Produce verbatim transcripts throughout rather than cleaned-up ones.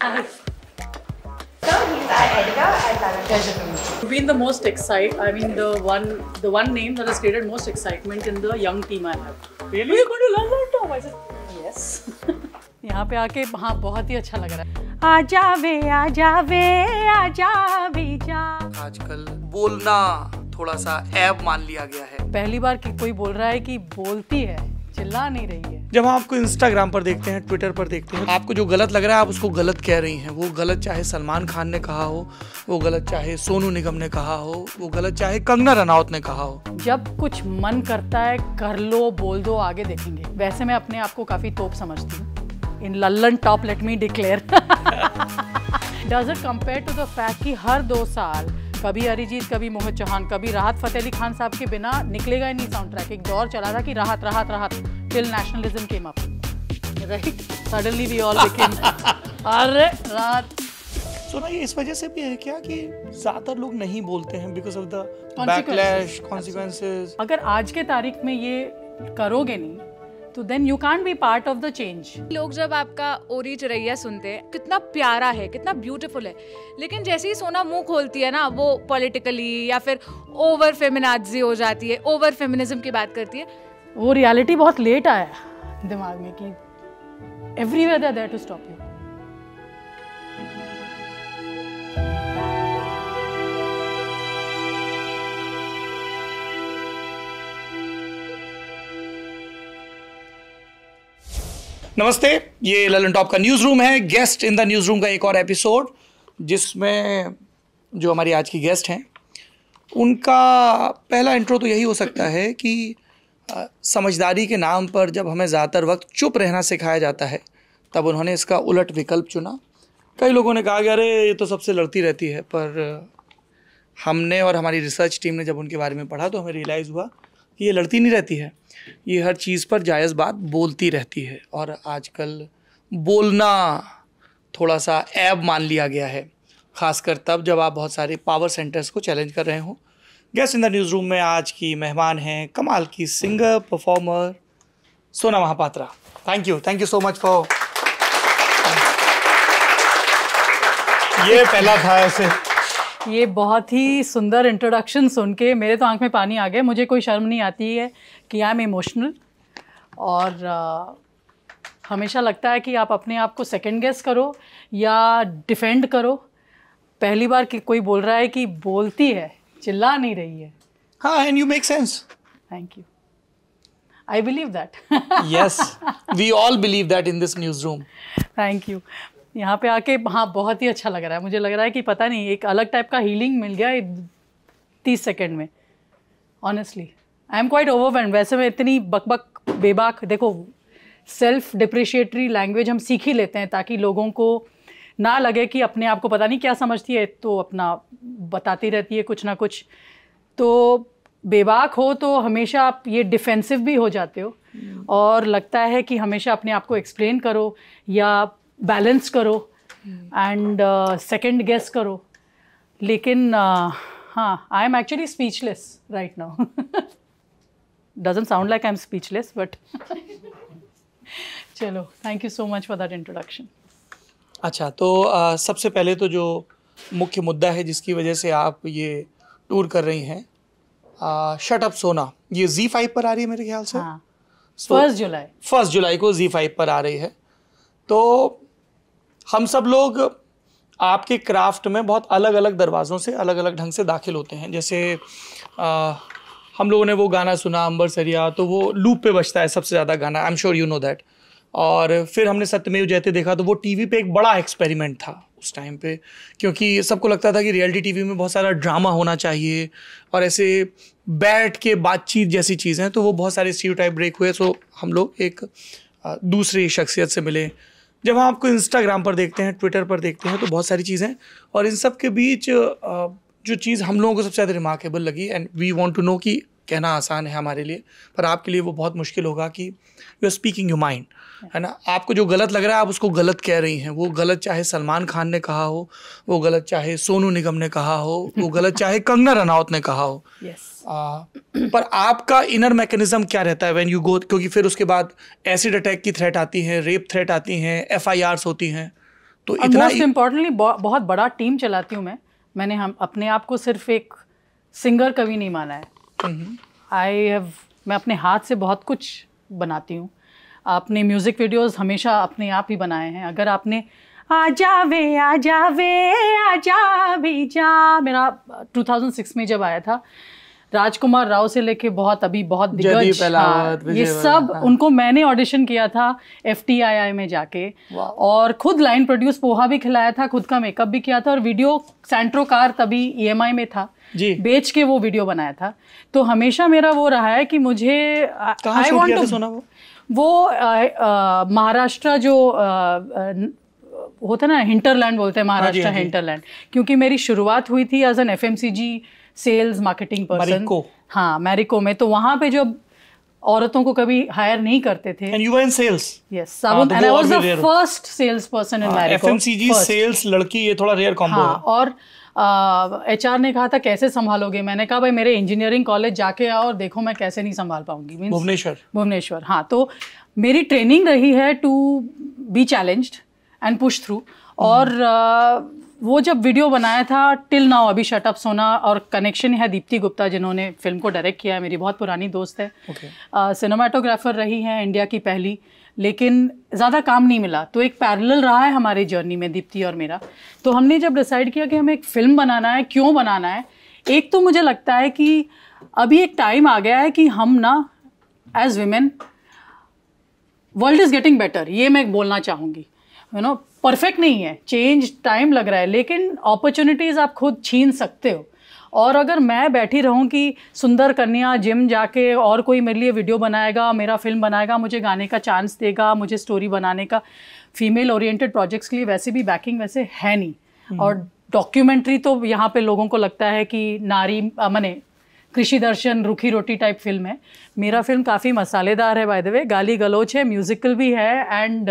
And so he's our editor at Lallantop. We've been the most excited. I mean, the one, the one name that has created most excitement in the young team I have. Really? We're going to Lallantop. I said yes. यहाँ पे आके हाँ बहुत ही अच्छा लग रहा है. आजा वे आजा वे आजा वे जा. आजकल बोलना थोड़ा सा ऐब मान लिया गया है. पहली बार कि कोई बोल रहा है कि बोलती है, चिल्ला नहीं रही है. जब आपको इंस्टाग्राम पर देखते हैं, ट्विटर पर देखते हैं, आपको जो गलत लग रहा है आप उसको गलत कह रही हैं. वो गलत चाहे सलमान खान ने कहा हो, वो गलत चाहे सोनू निगम ने कहा हो, वो गलत चाहे कंगना रनौत ने कहा हो. जब कुछ मन करता है कर लो, बोल दो, आगे देखेंगे. वैसे मैं अपने आप को काफी तोप समझती हूँ. In Lallantop let me declare does it compare to the fact कि हर दो साल कभी अरिजीत, कभी मोहन चौहान, कभी राहत फतेह अली खान साहब के बिना निकलेगा ही नहीं साउंड ट्रैक. एक दौर चला था कि राहत राहत राहत till nationalism came up, right? Suddenly we all became अरे राहत. सो ना ये इस वजह से भी है क्या कि ज्यादातर लोग नहीं बोलते हैं because of the backlash, consequences. अगर आज के तारीख में ये करोगे नहीं तो then you can't be part of the change. लोग जब आपका ओरी चिरैया सुनते हैं, कितना प्यारा है, कितना ब्यूटीफुल है, लेकिन जैसे ही सोना मुंह खोलती है ना, वो पॉलिटिकली या फिर ओवर फेमिनाजी हो जाती है, ओवर फेमिनिज्म की बात करती है. वो रियलिटी बहुत लेट आया दिमाग में कि everywhere they are there to stop you. नमस्ते, ये लल्लनटॉप का न्यूज़ रूम है, guest in the news room का एक और एपिसोड, जिसमें जो हमारी आज की गेस्ट हैं उनका पहला इंट्रो तो यही हो सकता है कि समझदारी के नाम पर जब हमें ज़्यादातर वक्त चुप रहना सिखाया जाता है, तब उन्होंने इसका उलट विकल्प चुना. कई लोगों ने कहा कि अरे ये तो सबसे लड़ती रहती है, पर हमने और हमारी रिसर्च टीम ने जब उनके बारे में पढ़ा तो हमें रियलाइज़ हुआ कि ये लड़ती नहीं रहती है, ये हर चीज़ पर जायज़ बात बोलती रहती है. और आजकल बोलना थोड़ा सा ऐब मान लिया गया है, खासकर तब जब आप बहुत सारे पावर सेंटर्स को चैलेंज कर रहे हो. Guest in the news room में आज की मेहमान हैं कमाल की singer performer Sona Mohapatra. Thank you, thank you so much for. ये पहला था ऐसे. ये बहुत ही सुंदर इंट्रोडक्शन सुन के मेरे तो आंख में पानी आ गया. मुझे कोई शर्म नहीं आती है कि आई एम इमोशनल, और आ, हमेशा लगता है कि आप अपने आप को सेकंड गेस करो या डिफेंड करो. पहली बार कि कोई बोल रहा है कि बोलती है, चिल्ला नहीं रही है. हाँ, and you make sense. Thank you, I believe that. Yes, we all believe that in this news room. Thank you. यहाँ पे आके हाँ बहुत ही अच्छा लग रहा है. मुझे लग रहा है कि पता नहीं एक अलग टाइप का हीलिंग मिल गया तीस सेकेंड में. Honestly I am quite overwhelmed. वैसे मैं इतनी बकबक बेबाक, देखो सेल्फ डिप्रिशिएटरी लैंग्वेज हम सीख ही लेते हैं ताकि लोगों को ना लगे कि अपने आप को पता नहीं क्या समझती है, तो अपना बताती रहती है कुछ ना कुछ. तो बेबाक हो तो हमेशा आप ये डिफेंसिव भी हो जाते हो और लगता है कि हमेशा अपने आप को एक्सप्लेन करो या बैलेंस करो एंड सेकंड गेस करो. लेकिन हाँ, I am actually speechless right now. Doesn't sound like I am speechless, but चलो, thank you so much for that introduction. अच्छा, तो uh, सबसे पहले तो जो मुख्य मुद्दा है जिसकी वजह से आप ये टूर कर रही हैं, शट अप सोना, ये ज़ी फाइव पर आ रही है मेरे ख्याल से. हाँ, फर्स्ट जुलाई फर्स्ट जुलाई को ज़ी फाइव पर आ रही है. तो हम सब लोग आपके क्राफ्ट में बहुत अलग अलग दरवाज़ों से, अलग अलग ढंग से दाखिल होते हैं. जैसे आ, हम लोगों ने वो गाना सुना अंबरसरिया, तो वो लूप पे बजता है सबसे ज़्यादा गाना, I am sure you know that. और फिर हमने सत्यमेव जयते देखा, तो वो टीवी पे एक बड़ा एक्सपेरिमेंट था उस टाइम पे, क्योंकि सबको लगता था कि रियलिटी टीवी में बहुत सारा ड्रामा होना चाहिए और ऐसे बैठ के बातचीत जैसी चीज़ें. तो वो बहुत सारे स्टीरियोटाइप ब्रेक हुए, सो हम लोग एक दूसरी शख्सियत से मिले. जब हम आपको इंस्टाग्राम पर देखते हैं, ट्विटर पर देखते हैं, तो बहुत सारी चीज़ें, और इन सब के बीच जो चीज़ हम लोगों को सबसे ज़्यादा रिमार्केबल लगी, and we want to know कि कहना आसान है हमारे लिए पर आपके लिए वो बहुत मुश्किल होगा, कि you are speaking your mind, है ना. आपको जो गलत लग रहा है आप उसको गलत कह रही हैं. वो गलत चाहे सलमान खान ने कहा हो, वो गलत चाहे सोनू निगम ने कहा हो, वो गलत चाहे कंगना रनौत ने कहा हो. yes. आ, पर आपका इनर मैकेनिज्म क्या रहता है व्हेन यू गो, क्योंकि फिर उसके बाद एसिड अटैक की थ्रेट आती है, रेप थ्रेट आती हैं, एफ आई आर्स होती हैं, तो इतना इम्पोर्टेंटली बहुत बड़ा टीम चलाती हूँ मैं मैंने हम अपने आप को सिर्फ एक सिंगर कभी नहीं माना है। आई हैव मैं अपने हाथ से बहुत कुछ बनाती हूँ। आपने म्यूज़िक वीडियोस हमेशा अपने आप ही बनाए हैं। अगर आपने आ जावे आ जावे आ जा भी जा, मेरा दो हज़ार छह में जब आया था, राजकुमार राव से लेके बहुत अभी बहुत दिग्गज ये सब, उनको मैंने ऑडिशन किया था एफ टी आई आई में जाके, और खुद लाइन प्रोड्यूस पोहा भी खिलाया था, खुद का मेकअप भी किया था, और वीडियो सेंट्रो कार तभी ई एम आई में था जी, बेच के वो वीडियो बनाया था। तो हमेशा मेरा वो रहा है कि मुझे आई वांट टू सोना वो वो महाराष्ट्र जो होता है ना, हिंटरलैंड बोलते हैं, महाराष्ट्र हिंटरलैंड, क्योंकि मेरी शुरुआत हुई थी as an F M C G sales marketing person, हाँ मैरिको में। तो वहाँ पे जब औरतों को कभी हायर नहीं करते थे, and you were in sales, yes, and I was the first sales person in Marico, F M C G sales लड़की, ये थोड़ा rare combo है। और एचआर ने कहा था कैसे संभालोगे, मैंने कहा भाई मेरे इंजीनियरिंग कॉलेज जाके आओ और देखो मैं कैसे नहीं संभाल पाऊंगी। मींस भुवनेश्वर भुवनेश्वर हाँ। तो मेरी ट्रेनिंग रही है to be challenged and push through, और वो जब वीडियो बनाया था टिल नाउ, अभी शट अप सोना, और कनेक्शन है दीप्ति गुप्ता जिन्होंने फिल्म को डायरेक्ट किया है, मेरी बहुत पुरानी दोस्त है, सिनेमाटोग्राफर okay. uh, रही हैं इंडिया की पहली, लेकिन ज़्यादा काम नहीं मिला। तो एक पैरेलल रहा है हमारी जर्नी में दीप्ति और मेरा। तो हमने जब डिसाइड किया कि हमें एक फ़िल्म बनाना है, क्यों बनाना है, एक तो मुझे लगता है कि अभी एक टाइम आ गया है कि हम ना as women, world is getting better, ये मैं बोलना चाहूँगी, यू नो परफेक्ट नहीं है, चेंज टाइम लग रहा है, लेकिन अपॉर्चुनिटीज़ आप खुद छीन सकते हो। और अगर मैं बैठी रहूं कि सुंदर कन्या जिम जाके और कोई मेरे लिए वीडियो बनाएगा, मेरा फिल्म बनाएगा, मुझे गाने का चांस देगा, मुझे स्टोरी बनाने का, फीमेल ओरिएंटेड प्रोजेक्ट्स के लिए वैसे भी बैकिंग वैसे है नहीं। और डॉक्यूमेंट्री तो यहाँ पे लोगों को लगता है कि नारी माने कृषि दर्शन रूखी रोटी टाइप फिल्म है, मेरा फिल्म काफ़ी मसालेदार है बाय द वे, गाली गलोच है, म्यूज़िकल भी है, एंड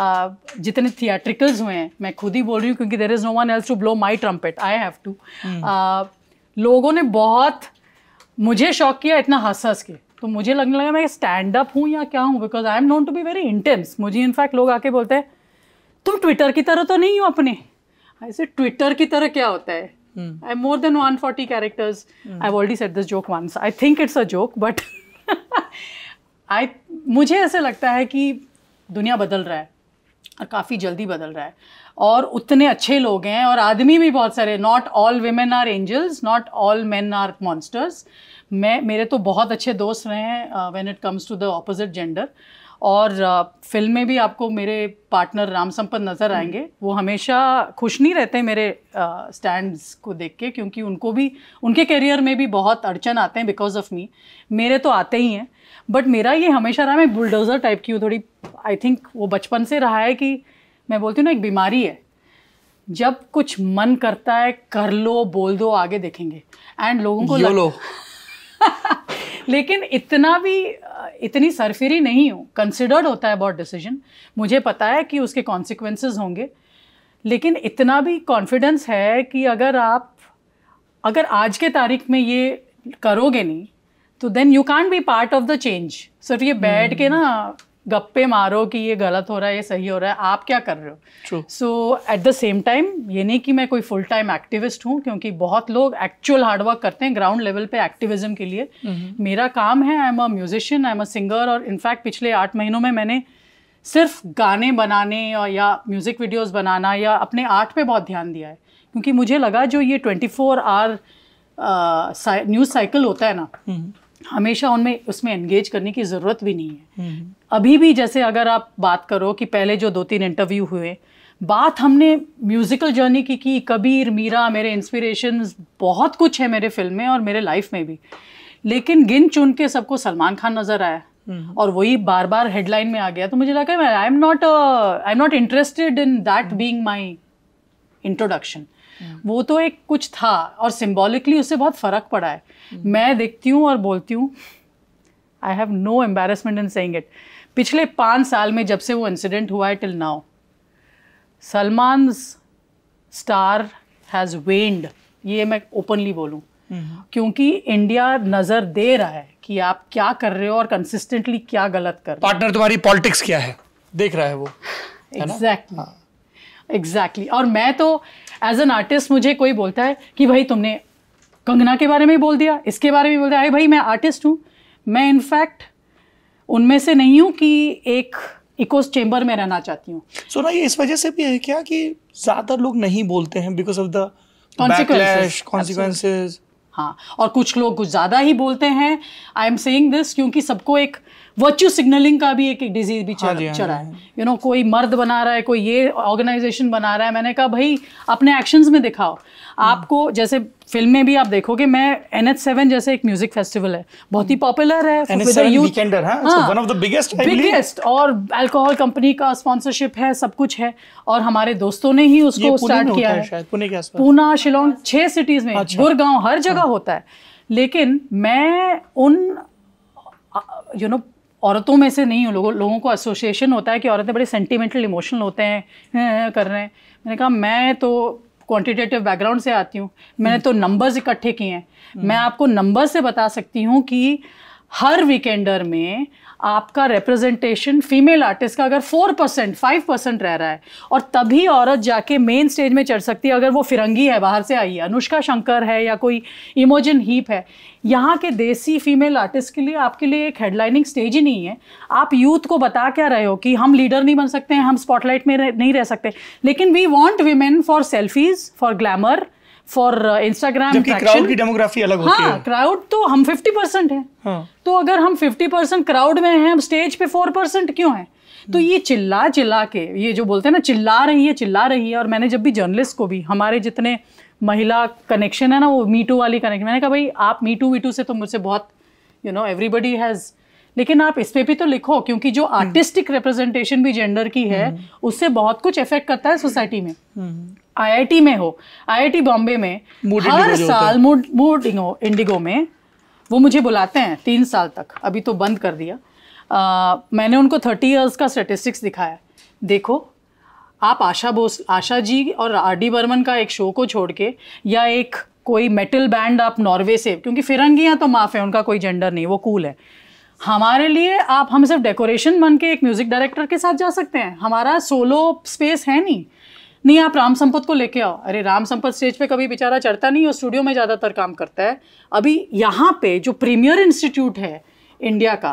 Uh, जितने थिएट्रिकल्स हुए हैं, मैं खुद ही बोल रही हूँ क्योंकि there is no one else to blow my trumpet, I have to. लोगों ने बहुत मुझे शॉक किया इतना हंस हंस के, तो मुझे लगने लगा मैं स्टैंड अप हूँ या क्या हूँ, because I am known to be very intense. मुझे इनफैक्ट लोग आके बोलते हैं तुम ट्विटर की तरह तो नहीं हो अपने, ऐसे ट्विटर की तरह क्या होता है, I am more than one forty characters, I have already said this joke once, I think it's a joke but I मुझे ऐसे लगता है कि दुनिया बदल रहा है और काफ़ी जल्दी बदल रहा है, और उतने अच्छे लोग हैं और आदमी भी बहुत सारे, not all women are angels, not all men are monsters. मैं मेरे तो बहुत अच्छे दोस्त रहे हैं when it comes to the opposite gender, और uh, फिल्म में भी आपको मेरे पार्टनर राम संपत नज़र आएंगे, वो हमेशा खुश नहीं रहते मेरे स्टैंड्स uh, को देख के, क्योंकि उनको भी उनके करियर में भी बहुत अड़चन आते हैं बिकॉज ऑफ मी, मेरे तो आते ही हैं, बट मेरा ये हमेशा रहा, मैं बुलडोज़र टाइप की हूँ थोड़ी, आई थिंक वो बचपन से रहा है कि मैं बोलती हूँ ना एक बीमारी है, जब कुछ मन करता है कर लो, बोल दो, आगे देखेंगे, एंड लोगों को लो लेकिन इतना भी इतनी सरफिरी नहीं हूँ, कंसिडर्ड होता है अबाउट डिसीजन, मुझे पता है कि उसके कॉन्सिक्वेंसेस होंगे, लेकिन इतना भी कॉन्फिडेंस है कि अगर आप अगर आज के तारीख में ये करोगे नहीं तो then you can't be part of the change. सिर्फ ये बैठ के ना गप्पे मारो कि ये गलत हो रहा है, ये सही हो रहा है, आप क्या कर रहे हो। So at the same time ये नहीं कि मैं कोई फुल टाइम एक्टिविस्ट हूँ, क्योंकि बहुत लोग एक्चुअल हार्डवर्क करते हैं ग्राउंड लेवल पे एक्टिविज्म के लिए, mm-hmm. मेरा काम है, I am a musician, I am a singer, और इनफैक्ट पिछले आठ महीनों में मैंने सिर्फ गाने बनाने और या म्यूज़िक वीडियोज़ बनाना या अपने आर्ट पर बहुत ध्यान दिया है, क्योंकि मुझे लगा जो ये twenty four hour news cycle होता है ना, mm-hmm. हमेशा उनमें उसमें एंगेज करने की ज़रूरत भी नहीं है। अभी भी जैसे अगर आप बात करो कि पहले जो दो तीन इंटरव्यू हुए, बात हमने म्यूज़िकल जर्नी की की कबीर, मीरा, मेरे इंस्पिरेशंस, बहुत कुछ है मेरे फिल्म में और मेरे लाइफ में भी, लेकिन गिन चुन के सबको सलमान खान नज़र आया और वही बार बार हेडलाइन में आ गया, तो मुझे लगा I am not I am not interested in that being my introduction. वो तो एक कुछ था और सिंबॉलिकली उससे बहुत फ़र्क पड़ा है। मैं देखती हूँ और बोलती हूँ, I have no embarrassment in saying it, पिछले पाँच साल में जब से वो इंसिडेंट हुआ है till now, Salman star has waned, ये मैं ओपनली बोलूँ, क्योंकि इंडिया नज़र दे रहा है कि आप क्या कर रहे हो और कंसिस्टेंटली क्या गलत कर रहे हो। पार्टनर तुम्हारी पॉलिटिक्स क्या है देख रहा है वो एग्जैक्टली exactly. Exactly exactly. और मैं तो एज एन आर्टिस्ट, मुझे कोई बोलता है कि भाई तुमने कंगना के बारे में बोल दिया, इसके बारे में बोल दिया, अरे भाई मैं आर्टिस्ट हूँ, मैं इनफैक्ट उनमें से नहीं हूँ कि एक इकोस चेंबर में रहना चाहती हूँ. सो ना ये इस वजह से भी है क्या कि ज़्यादा लोग नहीं बोलते हैं because of the backlash consequences? हाँ, और कुछ लोग कुछ ज़्यादा ही बोलते हैं. आई एम सेइंग दिस क्योंकि सबको एक वर्च्यू सिग्नलिंग का भी एक एक डिजीज भी चढ़ा है. यू नो, कोई मर्द बना रहा है, कोई ये ऑर्गेनाइजेशन बना रहा है. मैंने कहा भाई अपने एक्शंस में दिखाओ. आपको जैसे फिल्म में भी आप देखोगे, मैं एन एच सेवन जैसे एक म्यूजिक फेस्टिवल है, बहुत ही पॉपुलर है, बिगेस्ट, और अल्कोहल कंपनी का स्पॉन्सरशिप है, सब कुछ है, और हमारे दोस्तों ने ही उसको स्टार्ट किया है. पूना, शिलोंग, छह सिटीज में, गुड़गांव, हर जगह होता है. लेकिन मैं उन यू नो औरतों में से नहीं हूँ. लोगों लोगों को एसोसिएशन होता है कि औरतें बड़े सेंटिमेंटल, इमोशनल होते हैं, कर रहे हैं. मैंने कहा मैं तो क्वांटिटेटिव बैकग्राउंड से आती हूँ, मैंने तो नंबर्स इकट्ठे किए हैं. मैं आपको नंबर से बता सकती हूँ कि हर वीकेंडर में आपका रिप्रेजेंटेशन फीमेल आर्टिस्ट का अगर फोर परसेंट फाइव परसेंट रह रहा है, और तभी औरत जाके मेन स्टेज में चढ़ सकती है. अगर वो फिरंगी है, बाहर से आई है, अनुष्का शंकर है, या कोई इमोजन हीप है, यहाँ के देसी फीमेल आर्टिस्ट के लिए आपके लिए एक हेडलाइनिंग स्टेज ही नहीं है. आप यूथ को बता क्या रहे हो कि हम लीडर नहीं बन सकते हैं, हम स्पॉटलाइट में रह, नहीं रह सकते, लेकिन we want women for selfies, for glamour, for Instagram. जबकि क्राउड की डेमोग्राफी अलग होती है. हाँ, क्राउड तो हम फिफ्टी परसेंट है. हाँ. तो अगर हम फिफ्टी परसेंट क्राउड में हैं, हम स्टेज पे फोर परसेंट क्यों है? तो ये चिल्ला चिल्ला के, ये जो बोलते हैं ना, चिल्ला रही है, चिल्ला रही है. और मैंने जब भी जर्नलिस्ट को भी, हमारे जितने महिला कनेक्शन है ना, वो मीटू वाली कनेक्शन, मैंने कहा भाई आप मीटू वीटू से तो मुझसे बहुत, यू नो, एवरीबडी हैज़, लेकिन आप इस पे भी तो लिखो, क्योंकि जो आर्टिस्टिक रिप्रेजेंटेशन भी जेंडर की है, उससे बहुत कुछ इफेक्ट करता है सोसाइटी में. आईआईटी में हो, आईआईटी बॉम्बे में, हर साल मूड मूड इंडिगो में वो मुझे बुलाते हैं तीन साल तक, अभी तो बंद कर दिया. आ, मैंने उनको थर्टी इयर्स का स्टेटिस्टिक्स दिखाया. देखो आप आशा बोस आशा जी और आर डी बर्मन का एक शो को छोड़ के, या एक कोई मेटल बैंड आप नॉर्वे से, क्योंकि फिरंगियाँ तो माफ़ है, उनका कोई जेंडर नहीं, वो कूल है. हमारे लिए आप, हम सिर्फ डेकोरेशन बन के एक म्यूज़िक डायरेक्टर के साथ जा सकते हैं, हमारा सोलो स्पेस है नहीं. नहीं, आप राम संपत को लेके आओ. अरे राम संपत स्टेज पे कभी बेचारा चढ़ता नहीं, और स्टूडियो में ज़्यादातर काम करता है. अभी यहाँ पे जो प्रीमियर इंस्टीट्यूट है इंडिया का,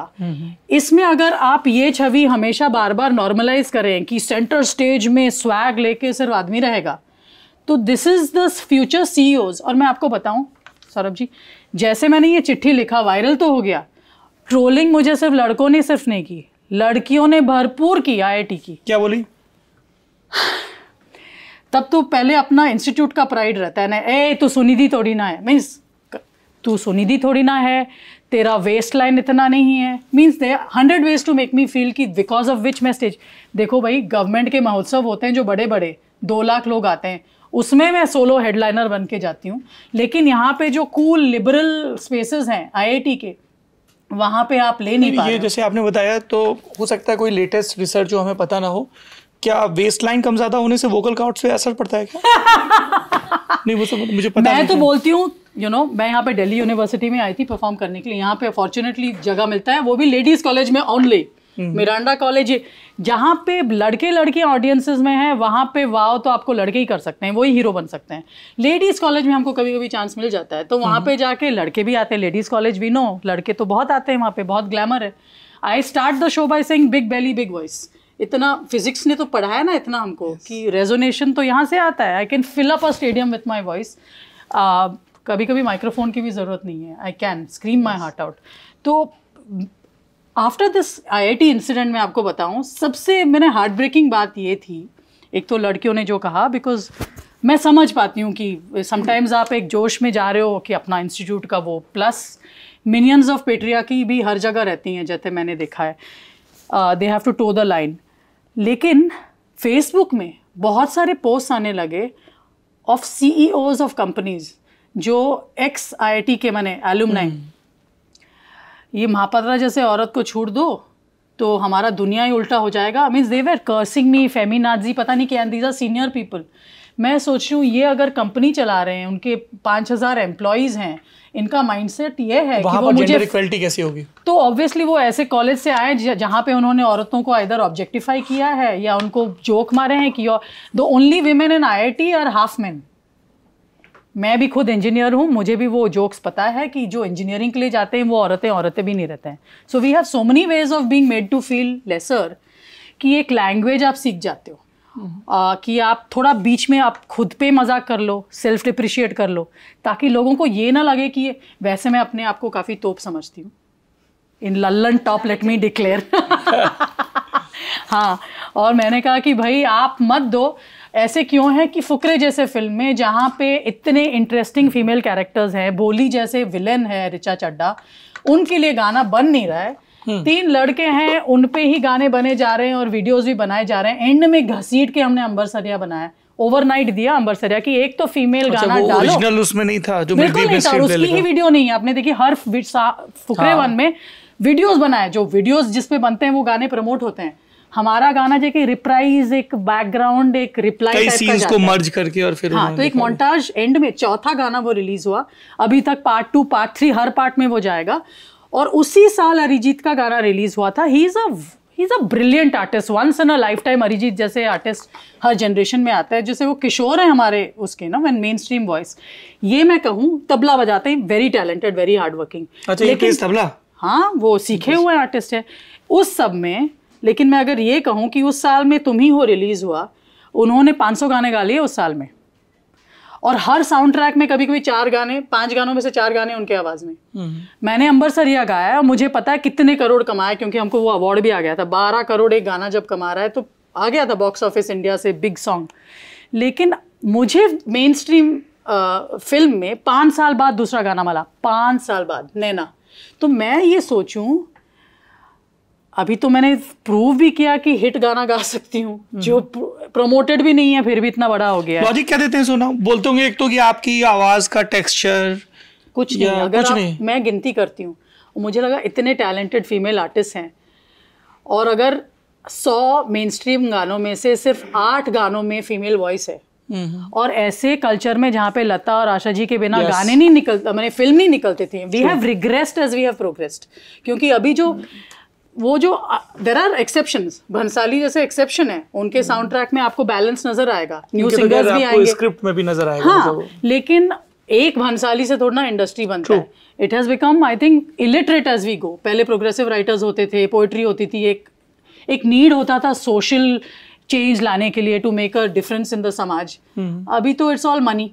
इसमें अगर आप ये छवि हमेशा बार बार नॉर्मलाइज करें कि सेंटर स्टेज में स्वैग लेके सिर्फ आदमी रहेगा, तो this is the future CEOs. और मैं आपको बताऊँ सौरभ जी, जैसे मैंने ये चिट्ठी लिखा, वायरल तो हो गया. ट्रोलिंग मुझे सिर्फ लड़कों ने सिर्फ नहीं की, लड़कियों ने भरपूर की. आई आई टी की क्या बोली तब तो पहले अपना इंस्टीट्यूट का प्राइड रहता है ना, ए तू सुनिधि थोड़ी ना है, मीन्स तू सुनिधि थोड़ी ना है, तेरा वेस्ट लाइन इतना नहीं है, means they hundred ways to make me feel कि बिकॉज ऑफ विच मैं स्टेज. देखो भाई, गवर्नमेंट के महोत्सव होते हैं जो बड़े बड़े, दो लाख लोग आते हैं, उसमें मैं सोलो हेडलाइनर बन के जाती हूँ. लेकिन यहाँ पे जो कूल लिबरल स्पेसेस हैं आई आई टी के, वहाँ पे आप ले नहीं पाए. ये जैसे आपने बताया, तो हो सकता है कोई लेटेस्ट रिसर्च जो हमें पता ना हो, क्या वेस्टलाइन कम ज्यादा होने से वोकल कॉर्ड्स पे असर पड़ता है क्या? नहीं, वो सब मुझे पता मैं नहीं. मैं तो है. बोलती हूँ, यू नो, मैं यहाँ पे दिल्ली यूनिवर्सिटी में आई थी परफॉर्म करने के लिए. यहाँ पे फॉर्चुनेटली जगह मिलता है, वो भी लेडीज कॉलेज में ओनली, मिरांडा कॉलेज, जहाँ पे लड़के लड़कियाँ ऑडियंसेस में हैं, वहाँ पे वाव तो आपको लड़के ही कर सकते हैं, वही हीरो बन सकते हैं. लेडीज़ कॉलेज में हमको कभी कभी चांस मिल जाता है, तो वहाँ पे जाके लड़के भी आते हैं, लेडीज़ कॉलेज भी, नो लड़के तो बहुत आते हैं वहाँ पे, बहुत ग्लैमर है. I start the show by saying big belly big voice. इतना फिजिक्स ने तो पढ़ाया ना इतना हमको, yes. कि रेजोनेशन तो यहाँ से आता है. I can fill up a stadium with my voice. कभी कभी माइक्रोफोन की भी ज़रूरत नहीं है, I can scream my heart out. तो आफ्टर दिस आईआईटी इंसिडेंट में आपको बताऊं, सबसे मैंने हार्ट ब्रेकिंग बात ये थी, एक तो लड़कियों ने जो कहा, बिकॉज मैं समझ पाती हूँ कि समटाइम्स आप एक जोश में जा रहे हो कि अपना इंस्टीट्यूट का वो, प्लस मिनियंस ऑफ पेट्रियार्की भी हर जगह रहती हैं, जैसे मैंने देखा है, they have to toe the line. लेकिन फेसबुक में बहुत सारे पोस्ट आने लगे of C E Os of companies जो एक्स आई आई टी के, मैंने एलुमनाई, ये महापात्रा जैसे औरत को छूट दो, तो हमारा दुनिया ही उल्टा हो जाएगा. मीन्स दे वर कर्सिंग मी फेमिनाजी पता नहीं क्या, and these are senior people. मैं सोच रही हूँ ये अगर कंपनी चला रहे हैं, उनके पाँच हज़ार एम्प्लॉयज़ हैं, इनका माइंडसेट ये है कि वो मुझे इक्वलिटी कैसे होगी. तो ऑब्वियसली वो ऐसे कॉलेज से आए जहाँ पे उन्होंने औरतों को आइदर ऑब्जेक्टिफाई किया है या उनको जोक मारे हैं कि the only women in I I T are half men. मैं भी खुद इंजीनियर हूँ, मुझे भी वो जोक्स पता है कि जो इंजीनियरिंग के लिए जाते हैं वो औरतें औरतें भी नहीं रहते हैं. So we have so many ways of being made to feel lesser कि एक लैंग्वेज आप सीख जाते हो, uh, कि आप थोड़ा बीच में आप खुद पे मजाक कर लो, सेल्फ डिप्रिशिएट कर लो, ताकि लोगों को ये ना लगे कि ये. वैसे मैं अपने आप को काफ़ी तोप समझती हूँ in Lallantop, let me declare. हाँ, और मैंने कहा कि भाई आप मत दो. ऐसे क्यों है कि फुकरे जैसे फिल्म में जहाँ पे इतने इंटरेस्टिंग फीमेल कैरेक्टर्स हैं, बोली जैसे विलेन है रिचा चड्डा, उनके लिए गाना बन नहीं रहा है. तीन लड़के हैं, उन पे ही गाने बने जा रहे हैं और वीडियोस भी बनाए जा रहे हैं. एंड में घसीट के हमने अंबरसरिया बनाया, ओवरनाइट दिया अंबरसरिया की एक तो फीमेल गाना डालो. ओरिजिनल उसमें नहीं था, जो बिल्कुल नहीं था, उसकी ही वीडियो नहीं है. आपने देखी हर फुकरे वन में वीडियोज बनाए, जो वीडियोज जिसपे बनते हैं वो गाने प्रमोट होते हैं. हमारा गाना जो कि रिप्राइज, एक बैकग्राउंड, एक रिप्लाई टाइप का को मर्ज करके और फिर हाँ, तो एक मोन्टाज एंड में चौथा गाना वो रिलीज हुआ. अभी तक पार्ट टू पार्ट थ्री हर पार्ट में वो जाएगा. और उसी साल अरिजीत का गाना रिलीज हुआ था. He is a he is a brilliant artist, once in a life time. Arijit जैसे आर्टिस्ट हर जनरेशन में आता है, जैसे वो किशोर है हमारे उसके ना वन मेन स्ट्रीम वॉइस. ये मैं कहूँ तबला बजाते हैं, very talented, very hard working. लेकिन तबला हाँ वो सीखे हुए आर्टिस्ट है उस सब में. लेकिन मैं अगर ये कहूँ कि उस साल में तुम ही हो रिलीज़ हुआ, उन्होंने पाँच सौ गाने गा लिए उस साल में. और हर साउंड ट्रैक में कभी कभी चार गाने, पांच गानों में से चार गाने उनके आवाज़ में. मैंने अंबरसरिया गाया है, मुझे पता है कितने करोड़ कमाया, क्योंकि हमको वो अवार्ड भी आ गया था. बारह करोड़ एक गाना जब कमा रहा है तो आ गया था बॉक्स ऑफिस इंडिया से, बिग सॉन्ग. लेकिन मुझे मेन स्ट्रीम फिल्म में पाँच साल बाद दूसरा गाना मिला, पाँच साल बाद नैना. तो मैं ये सोचूँ, अभी तो मैंने प्रूव भी किया कि हिट गाना गा सकती हूँ, जो प्रमोटेड भी नहीं है, फिर भी इतना बड़ा हो गया. लॉजिक क्या देते हैं सोना? बोलते होंगे एक तो कि आपकी आवाज का टेक्सचर कुछ नहीं. अगर कुछ आप, नहीं। मैं गिनती करती हूँ, मुझे लगा इतने टैलेंटेड फीमेल आर्टिस्ट हैं, और अगर सौ मेन स्ट्रीम गानों में से सिर्फ आठ गानों में फीमेल वॉइस है, और ऐसे कल्चर में जहाँ पे लता और आशा जी के बिना yes. गाने नहीं निकलते, मैंने फिल्म नहीं निकलती थी. We have regressed as we have progressed. क्योंकि अभी जो वो जो देर आर एक्सेप्शंस, भंसाली जैसे एक्सेप्शन है, उनके साउंड ट्रैक में आपको बैलेंस नजर आएगा, न्यू सिंगर्स भी आएंगे, स्क्रिप्ट में भी नजर आएगा. हाँ, लेकिन एक भंसाली से थोड़ा ना इंडस्ट्री बनता है. It has become I think illiterate as we go. पहले प्रोग्रेसिव राइटर्स होते थे, पोएट्री होती थी, एक एक नीड होता था सोशल चेंज लाने के लिए, to make a difference in the समाज. अभी तो it's all money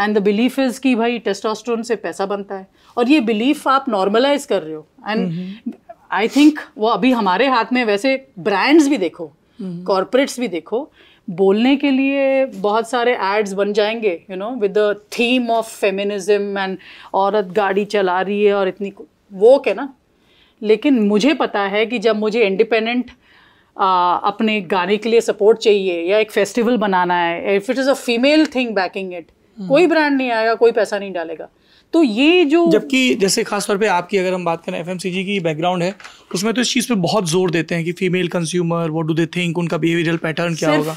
and the belief is कि भाई टेस्टोस्टेरोन से पैसा बनता है, और ये बिलीफ आप नॉर्मलाइज कर रहे हो. एंड आई थिंक वो अभी हमारे हाथ में. वैसे ब्रांड्स भी देखो, कॉर्पोरेट्स भी देखो, बोलने के लिए बहुत सारे एड्स बन जाएंगे, you know, with the theme of feminism and औरत गाड़ी चला रही है और इतनी वो के ना. लेकिन मुझे पता है कि जब मुझे इंडिपेंडेंट अपने गाने के लिए सपोर्ट चाहिए या एक फेस्टिवल बनाना है, if it is a female thing backing it, कोई ब्रांड नहीं आएगा, कोई पैसा नहीं डालेगा. तो ये जो, जबकि जैसे खासतौर पे आपकी अगर हम बात करें एफएमसीजी की बैकग्राउंड है, उसमें तो इस चीज़ पे बहुत जोर देते हैं कि female consumer, what do they think, उनका बिहेवियरल पैटर्न क्या होगा,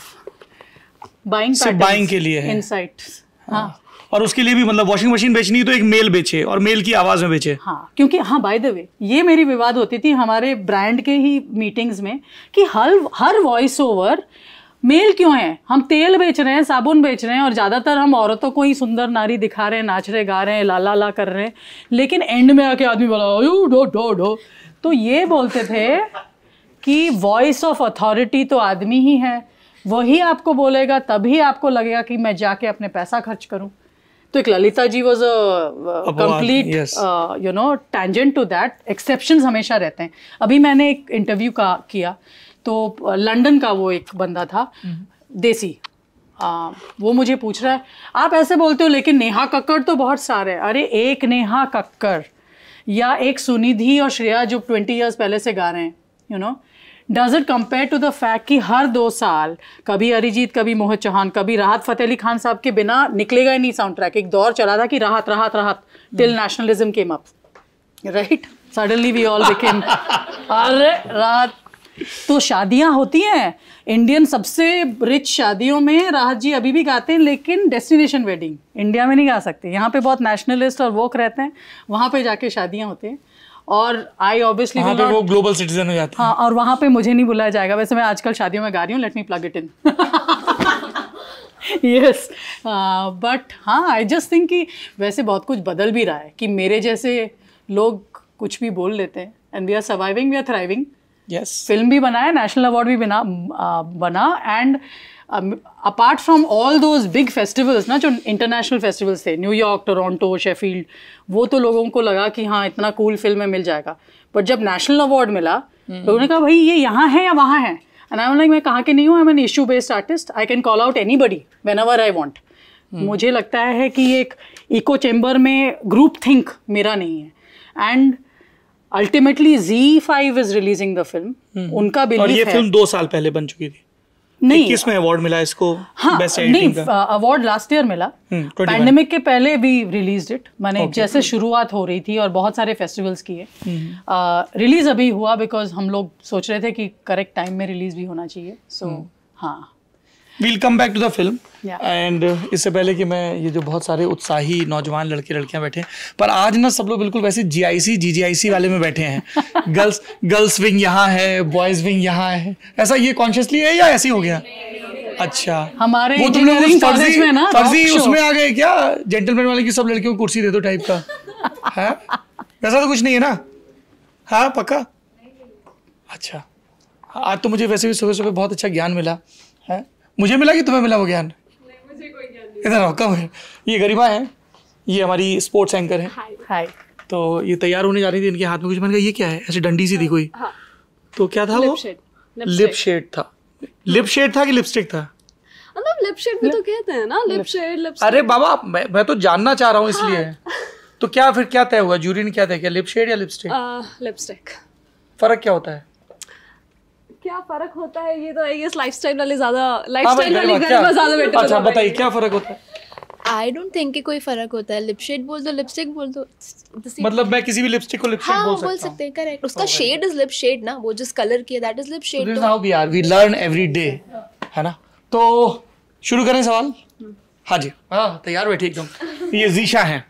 बाइंग सिर्फ बाइंग के लिए है इनसाइट्स. हाँ, और उसके लिए भी मतलब वॉशिंग मशीन बेचनी है तो एक मेल बेचे और मेल की आवाज़ में बेचे. हाँ, क्योंकि हाँ, बाय द वे ये मेरी विवाद होती थी हमारे ब्रांड के ही मीटिंग्स में कि हर हर वॉइस ओवर मेल क्यों है. हम तेल बेच रहे हैं, साबुन बेच रहे हैं, और ज़्यादातर हम औरतों को ही सुंदर नारी दिखा रहे हैं, नाच रहे, गा रहे हैं, ला ला ला कर रहे हैं. लेकिन एंड में आके आदमी बोला यू डो डो डो. तो ये बोलते थे कि वॉइस ऑफ अथॉरिटी तो आदमी ही है, वही आपको बोलेगा, तभी आपको लगेगा कि मैं जाके अपने पैसा खर्च करूँ. तो एक Lalita ji was a complete you know tangent to that. Exceptions हमेशा रहते हैं. अभी मैंने एक इंटरव्यू का किया तो लंदन का वो एक बंदा था देसी, आ, वो मुझे पूछ रहा है आप ऐसे बोलते हो लेकिन नेहा कक्कड़ तो बहुत सारे हैं. अरे एक नेहा कक्कड़ या एक सुनिधि और श्रेया जो ट्वेंटी इयर्स पहले से गा रहे हैं, you know, does it compare to the fact कि हर दो साल कभी अरिजीत, कभी मोहन चौहान, कभी राहत फतेह अली खान साहब के बिना निकलेगा ही नहीं साउंड ट्रैक. एक दौर चला था कि राहत राहत राहत till nationalism came up, right. Suddenly we all became. अरे रात तो शादियां होती हैं इंडियन सबसे रिच शादियों में राहत जी अभी भी गाते हैं, लेकिन डेस्टिनेशन वेडिंग इंडिया में नहीं गा सकते. यहाँ पे बहुत नेशनलिस्ट और वोक रहते हैं, वहाँ पे जाके शादियां होती हैं और आई ऑब्वियसली वहाँ पे वो ग्लोबल सिटीजन हो जाते हैं. हाँ, और वहाँ पे मुझे नहीं बुलाया जाएगा. वैसे मैं आजकल शादियों में गा रही हूँ, let me plug it in. Yes but हाँ आई जस्ट थिंक कि वैसे बहुत कुछ बदल भी रहा है कि मेरे जैसे लोग कुछ भी बोल लेते हैं and we are surviving, we are thriving. Yes, film भी बनाया, नेशनल अवार्ड भी बना बना and apart from all those big festivals ना, जो इंटरनेशनल फेस्टिवल्स थे न्यूयॉर्क, टोरंटो, शेफील्ड, वो तो लोगों को लगा कि हाँ इतना कूल फिल्म में मिल जाएगा. बट जब नेशनल अवार्ड मिला लोगों ने कहा भाई ये यहाँ है या वहाँ है. एंड आई एम लाइक मैं कहाँ के नहीं हूँ, I am an issue based artist, I can call out anybody whenever I want. मुझे लगता है कि एक इको चैम्बर में ग्रुप थिंक मेरा नहीं है. And ultimately Zee five is releasing the film, उनका बिलीफ है. और ये फिल्म दो साल पहले बन चुकी थी. नहीं, इक्कीस में अवार्ड मिला इसको. हाँ, बेस्ट एडिटिंग का अवार्ड लास्ट ईयर मिला. पैंडेमिक के पहले भी रिलीज्ड इट, मैंने जैसे शुरुआत हो रही थी और बहुत सारे फेस्टिवल्स किए. रिलीज अभी हुआ बिकॉज हम लोग सोच रहे थे कि करेक्ट टाइम में रिलीज भी होना चाहिए. सो हाँ, we'll come back to the film. And इससे पहले कि मैं ये जो बहुत सारे उत्साही नौजवान लड़के लड़कियां बैठे हैं, पर आज ना सब लोग बिल्कुल वैसे जी आई सी जी जी आई सी वाले में बैठे हैं. गर्ल्स गर्ल्स विंग यहाँ है, बॉयज विंग यहाँ है. ऐसा ये कॉन्शियसली है या ऐसे हो गया? अच्छा, हमारे वो तुम लोग फर्जी में ना फर्जी उसमें आ गए क्या, जेंटलमैन वाले की सब लड़कियों को कुर्सी दे दो टाइप का है? वैसा तो कुछ नहीं है ना? हाँ पक्का. अच्छा, आज तो मुझे वैसे भी सुबह सुबह बहुत अच्छा ज्ञान मिला है. मुझे मिला कि तुम्हें मिला वो ज्ञान? नहीं, मुझे कोई ज्ञान नहीं. इधर आओ, कम है. ये गरिमा है, ये हमारी स्पोर्ट्स एंकर है. हाय हाय. तो ये तैयार होने जा रही थी, इनके हाथ में कुछ, मैंने कहा ये क्या है, ऐसी डंडी सी थी कोई. हाँ. तो क्या था? लिप वो शेड. लिप शेड था. लिप शेड था कि लिपस्टिक था? मतलब लिप शेड भी तो कहते हैं ना, लिप शेड, लिपस्टिक. अरे बाबा मैं मैं तो जानना चाह रहा हूँ इसलिए. तो क्या फिर क्या तय हुआ, जूरी ने क्या तय किया, लिप शेड या लिपस्टिक? लिपस्टिक. फर्क क्या होता है? क्या फर्क होता है? ये तो आई गेस लाइफस्टाइल वाले ज्यादा, लाइफस्टाइल वाली गर्ल में ज्यादा बेटर. अच्छा बताइए क्या फर्क होता है? आई डोंट थिंक कि कोई फर्क होता है. लिप शेड बोल दो, लिपस्टिक बोल दो, मतलब मैं किसी भी लिपस्टिक को लिपस्टिक बोल सकता हूं. बोल सकते हैं, करेक्ट. उसका शेड इज लिप शेड ना, वो जिस कलर की है that is lip shade. This how we are, we learn every day, है ना? तो शुरू करें सवाल. हां जी, हां तैयार बैठे एकदम. ये जीशा है,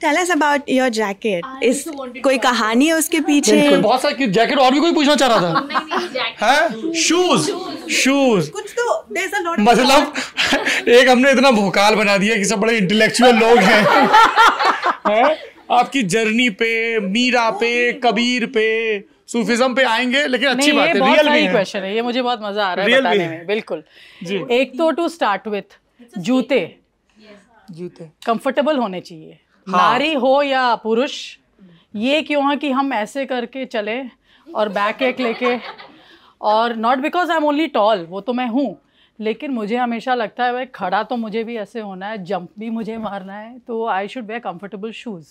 tell us about your jacket. इस कोई कहानी है उसके पीछे? बहुत सारी जैकेट. और भी कोई पूछना चाह रहा था? हैं, शूज शूज कुछ तो देयर इज अ लॉट. मतलब एक हमने इतना भोकाल बना दिया कि सब बड़े इंटेलेक्चुअल लोग हैं. हैं, आपकी जर्नी पे, मीरा पे, कबीर पे, सूफिज्म पे आएंगे, लेकिन अच्छी बात है, रियल भी है. क्वेश्चन है ये, मुझे बहुत मजा आ रहा है बताने में. बिल्कुल. एक तो टू स्टार्ट विथ जूते, जूते कंफर्टेबल होने चाहिए. हाँ. नारी हो या पुरुष, ये क्यों है कि हम ऐसे करके चले और बैक एक लेके, और not because I am only tall, वो तो मैं हूँ, लेकिन मुझे हमेशा लगता है भाई खड़ा तो मुझे भी ऐसे होना है, जंप भी मुझे मारना है, तो I should wear comfortable shoes.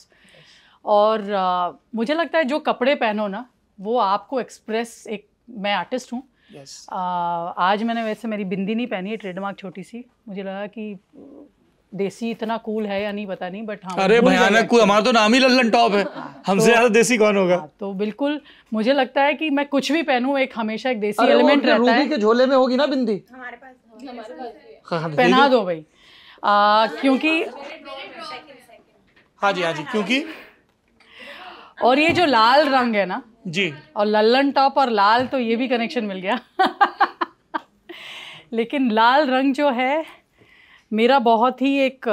और आ, मुझे लगता है जो कपड़े पहनो ना वो आपको एक्सप्रेस, एक मैं आर्टिस्ट हूँ. yes. आज मैंने वैसे मेरी बिंदी नहीं पहनी है, ट्रेडमार्क छोटी सी, मुझे लगा कि देसी इतना कूल है या नहीं पता नहीं, बट हाँ. अरे भयानक कूल, हमारा तो नाम ही लल्लनटॉप है, हमसे ज्यादा देसी कौन होगा? तो बिल्कुल मुझे लगता है कि मैं कुछ भी पहनूं, एक हमेशा एक देसी एलिमेंट रहता है. के झोले में होगी ना बिंदी, हमारे पास पहना दो भाई, क्योंकि हाँ जी हाँ जी, क्योंकि और ये जो लाल रंग है ना जी, और लल्लनटॉप और लाल, तो ये भी कनेक्शन मिल गया. लेकिन लाल रंग जो है मेरा बहुत ही एक,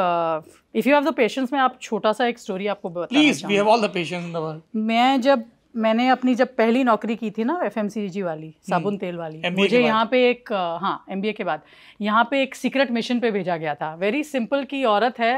if you have the patience, मैं आप छोटा सा एक स्टोरी आपको बताना please. We have all the patience in the world. मैं जब मैंने अपनी जब पहली नौकरी की थी ना, एफ एम सी जी वाली, साबुन तेल वाली, मुझे यहाँ पे एक, हाँ एम बी ए के बाद यहाँ पे एक सीक्रेट मिशन पे भेजा गया था. वेरी सिंपल की औरत है,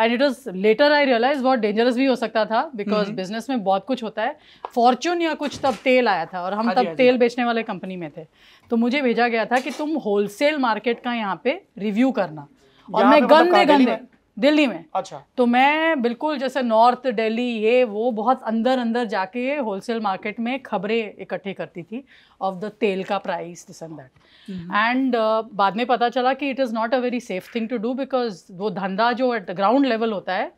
and it was later I realize बहुत डेंजरस भी हो सकता था, बिकॉज बिजनेस में बहुत कुछ होता है. फॉर्च्यून या कुछ तब तेल आया था और हम आजी, तब आजी. तेल बेचने वाले कंपनी में थे, तो मुझे भेजा गया था कि तुम होलसेल मार्केट का यहाँ पे रिव्यू करना. और मैं गंदे गंदे दिल्ली में, अच्छा, तो मैं बिल्कुल जैसे नॉर्थ दिल्ली ये वो बहुत अंदर अंदर जाके होलसेल मार्केट में खबरें इकट्ठे करती थी ऑफ द तेल का price, this and that. And बाद में पता चला कि it is not a very safe thing to do, because वो धंधा जो एट ग्राउंड लेवल होता है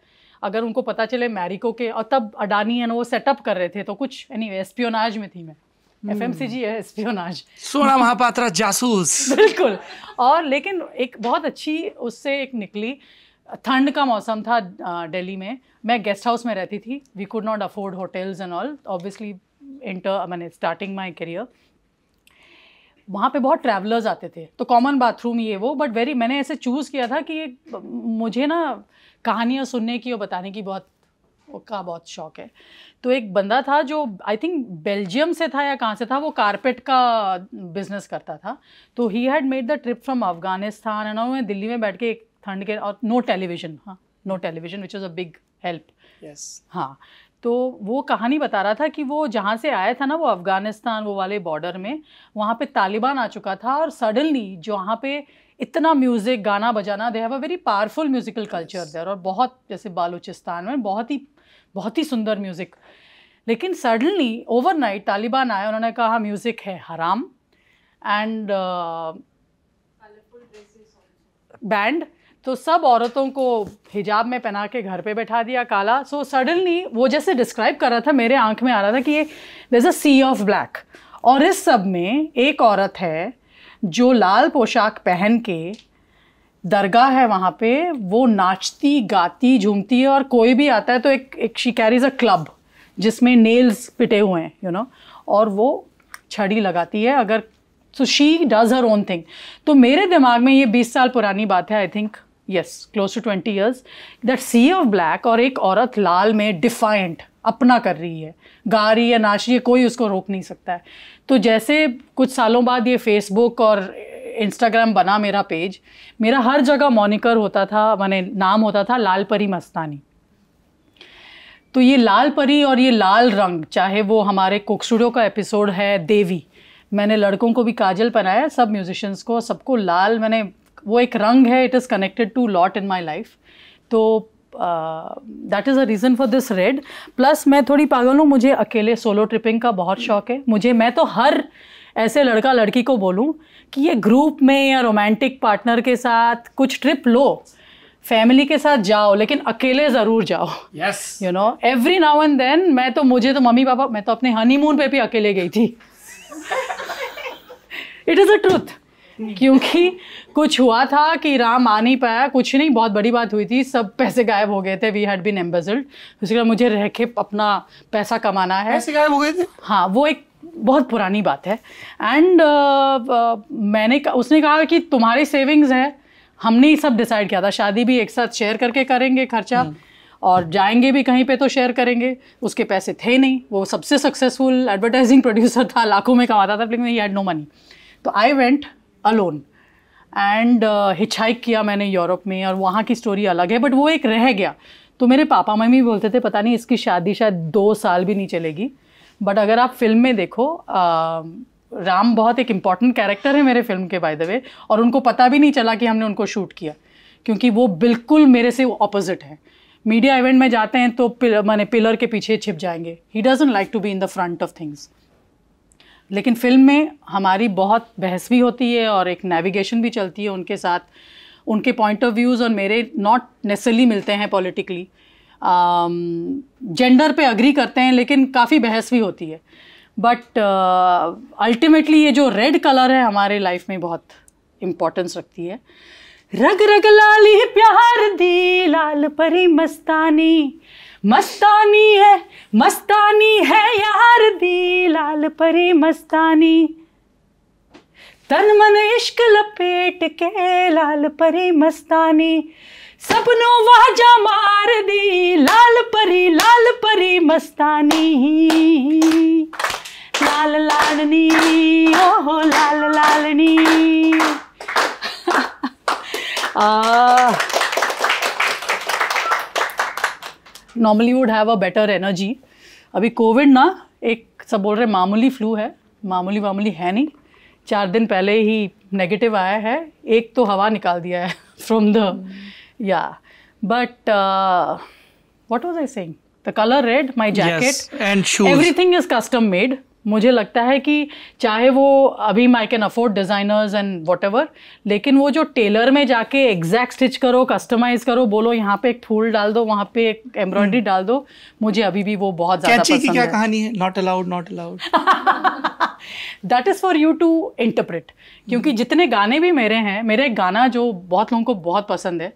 अगर उनको पता चले मैरिको के, और तब अडानी एंड वो सेटअप कर रहे थे, तो कुछ एनीवे एस्पियोनाज में थी मैं, एफएमसीजी है एस्पियोनाज, सोना महापात्रा जासूस बिल्कुल। और लेकिन एक बहुत अच्छी उससे एक निकली, ठंड का मौसम था दिल्ली में, मैं गेस्ट हाउस में रहती थी, we could not afford hotels and all obviously, इंटर मैंने स्टार्टिंग माई करियर, वहाँ पे बहुत ट्रैवलर्स आते थे, तो कॉमन बाथरूम ये वो, बट वेरी मैंने ऐसे चूज़ किया था कि मुझे ना कहानियाँ सुनने की और बताने की बहुत का बहुत शौक है। तो एक बंदा था जो आई थिंक बेल्जियम से था या कहाँ से था, वो कारपेट का बिजनेस करता था, तो he had made the trip from Afghanistan and, मैं दिल्ली में बैठ के एक ठंड के, और नो टेलीविजन, हाँ no television which is a big help, हाँ। तो वो कहानी बता रहा था कि वो जहाँ से आया था ना, वो अफ़गानिस्तान वो वाले बॉर्डर में, वहाँ पे तालिबान आ चुका था, और सडनली जहाँ पे इतना म्यूज़िक गाना बजाना, they have a very powerful musical culture there, और बहुत जैसे बालूचिस्तान में बहुत ही बहुत ही सुंदर म्यूज़िक, लेकिन सडनली ओवरनाइट तालिबान आए, उन्होंने कहा म्यूज़िक है हराम एंड बैंड, तो सब औरतों को हिजाब में पहना के घर पे बैठा दिया काला। सो सडनली वो जैसे डिस्क्राइब कर रहा था, मेरे आंख में आ रहा था कि ये there is a sea of black, और इस सब में एक औरत है जो लाल पोशाक पहन के, दरगाह है वहाँ पे, वो नाचती गाती झूमती है, और कोई भी आता है तो एक एक शी कैरीज अ क्लब जिसमें नेल्स पिटे हुए हैं यू नो, और वो छड़ी लगाती है अगर, so she does her own thing. तो मेरे दिमाग में ये बीस साल पुरानी बात है I think, yes close to twenty years, that sea of black, और एक औरत लाल में डिफाइंट अपना कर रही है, गा रही है, नाच रही है, कोई उसको रोक नहीं सकता है। तो जैसे कुछ सालों बाद ये फेसबुक और इंस्टाग्राम बना मेरा पेज, मेरा हर जगह मॉनिकर होता था, माने नाम होता था लाल परी मस्तानी। तो ये लाल परी और ये लाल रंग, चाहे वो हमारे कुक स्टूडियो का एपिसोड है देवी, मैंने लड़कों को भी काजल पहनाया, सब म्यूजिशियंस को, सबको लाल, मैंने वो एक रंग है, it is connected to lot in my life, तो that is a reason for this red. Plus मैं थोड़ी पागल हूँ, मुझे अकेले सोलो ट्रिपिंग का बहुत शौक है, मुझे, मैं तो हर ऐसे लड़का लड़की को बोलूँ कि ये ग्रुप में या रोमांटिक पार्टनर के साथ कुछ ट्रिप लो, फैमिली के साथ जाओ, लेकिन अकेले ज़रूर जाओ, you know every now and then. मैं तो, मुझे तो मम्मी पापा, मैं तो अपने हनीमून पे भी अकेले गई थी, इट इज़ अ ट्रूथ, क्योंकि कुछ हुआ था कि राम आ नहीं पाया, कुछ नहीं, बहुत बड़ी बात हुई थी, सब पैसे गायब हो गए थे, वी हैड बीन एम्बेजल्ड, इसलिए मुझे रह के अपना पैसा कमाना है। पैसे गायब हो गए थे, हाँ, वो एक बहुत पुरानी बात है। एंड uh, uh, मैंने, उसने कहा कि तुम्हारी सेविंग्स है, हमने ही सब डिसाइड किया था, शादी भी एक साथ शेयर करके करेंगे खर्चा, और जाएंगे भी कहीं पे तो शेयर करेंगे। उसके पैसे थे नहीं, वो सबसे सक्सेसफुल एडवर्टाइजिंग प्रोड्यूसर था, लाखों में कमाता था, लेकिन ही हैड नो मनी। तो I went alone and hitchhike किया मैंने यूरोप में, और वहाँ की स्टोरी अलग है, बट वो एक रह गया। तो मेरे पापा मम्मी बोलते थे पता नहीं इसकी शादी शायद दो साल भी नहीं चलेगी, बट अगर आप फिल्म में देखो, आ, राम बहुत एक इम्पॉर्टेंट कैरेक्टर है मेरे फिल्म के बाय द वे, और उनको पता भी नहीं चला कि हमने उनको शूट किया, क्योंकि वो बिल्कुल मेरे से ऑपोजिट है। मीडिया इवेंट में जाते हैं तो पिल, माने पिलर के पीछे छिप जाएंगे, he doesn't like to be in the front of things. लेकिन फिल्म में हमारी बहुत बहस भी होती है और एक नेविगेशन भी चलती है उनके साथ, उनके पॉइंट ऑफ व्यूज़ और मेरे नॉट नेसेसरली मिलते हैं पॉलिटिकली, जेंडर पे अग्री करते हैं, लेकिन काफ़ी बहस भी होती है। बट अल्टीमेटली ये जो रेड कलर है हमारे लाइफ में बहुत इम्पोर्टेंस रखती है। रग रग लाली प्यार दी लाल परी मस्तानी, मस्तानी है मस्तानी है यार दी लाल परी मस्तानी, तन मन इश्क लपेट के लाल परी मस्तानी, सपनों वाजा मार दी लाल परी लाल परी मस्तानी, लाल लालनी ओहो लाल लालनी। Uh normally would have a better energy. अभी कोविड ना, एक सब बोल रहे मामूली फ्लू है, मामूली मामूली है नहीं, चार दिन पहले ही नेगेटिव आया है, एक तो हवा निकाल दिया है फ्रॉम द या। But what was I saying, the colour red, my jacket and shoes, everything is custom made, मुझे लगता है कि चाहे वो अभी I can afford designers and whatever, लेकिन वो जो टेलर में जाके एग्जैक्ट स्टिच करो, कस्टमाइज़ करो, बोलो यहाँ पे एक फूल डाल दो, वहाँ पे एक एम्ब्रॉयडरी डाल दो, मुझे अभी भी वो बहुत ज़्यादा पसंद है। कैची की क्या कहानी है? Not allowed, not allowed. That is for you to interpret, क्योंकि जितने गाने भी मेरे हैं, मेरा एक गाना जो बहुत लोगों को बहुत पसंद है,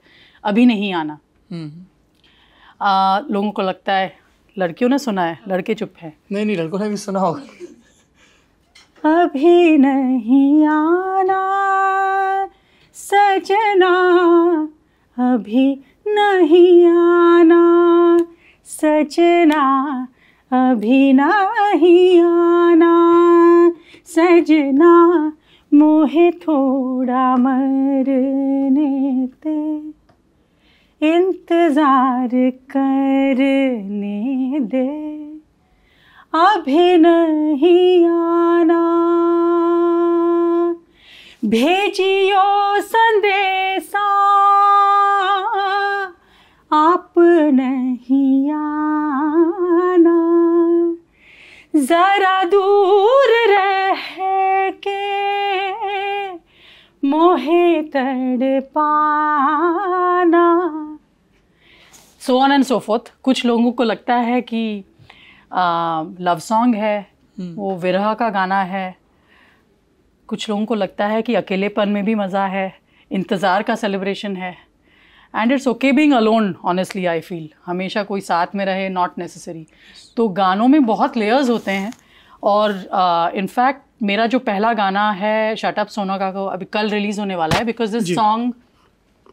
अभी नहीं आना। आ, लोगों को लगता है लड़कियों ने सुना है, लड़के चुप हैं। नहीं नहीं, लड़कों ने भी सुना होगा। अभी नहीं आना सजना, अभी नहीं आना सजना, अभी नहीं आना सजना, मोहे थोड़ा मरने दे, इंतजार करने दे, अभी नहीं आना, भेजियो संदेशा, आप नहीं आना, जरा दूर रह के मोहे तड़पाना, so on and so forth. कुछ लोगों को लगता है कि लव सॉन्ग है, hmm. वो विरह का गाना है। कुछ लोगों को लगता है कि अकेलेपन में भी मज़ा है, इंतज़ार का सेलिब्रेशन है, and it's okay being alone. Honestly I feel हमेशा कोई साथ में रहे नॉट नेसेसरी। तो गानों में बहुत लेयर्स होते हैं, और इनफैक्ट uh, मेरा जो पहला गाना है शट अप सोना का, अभी कल रिलीज़ होने वाला है, because this song,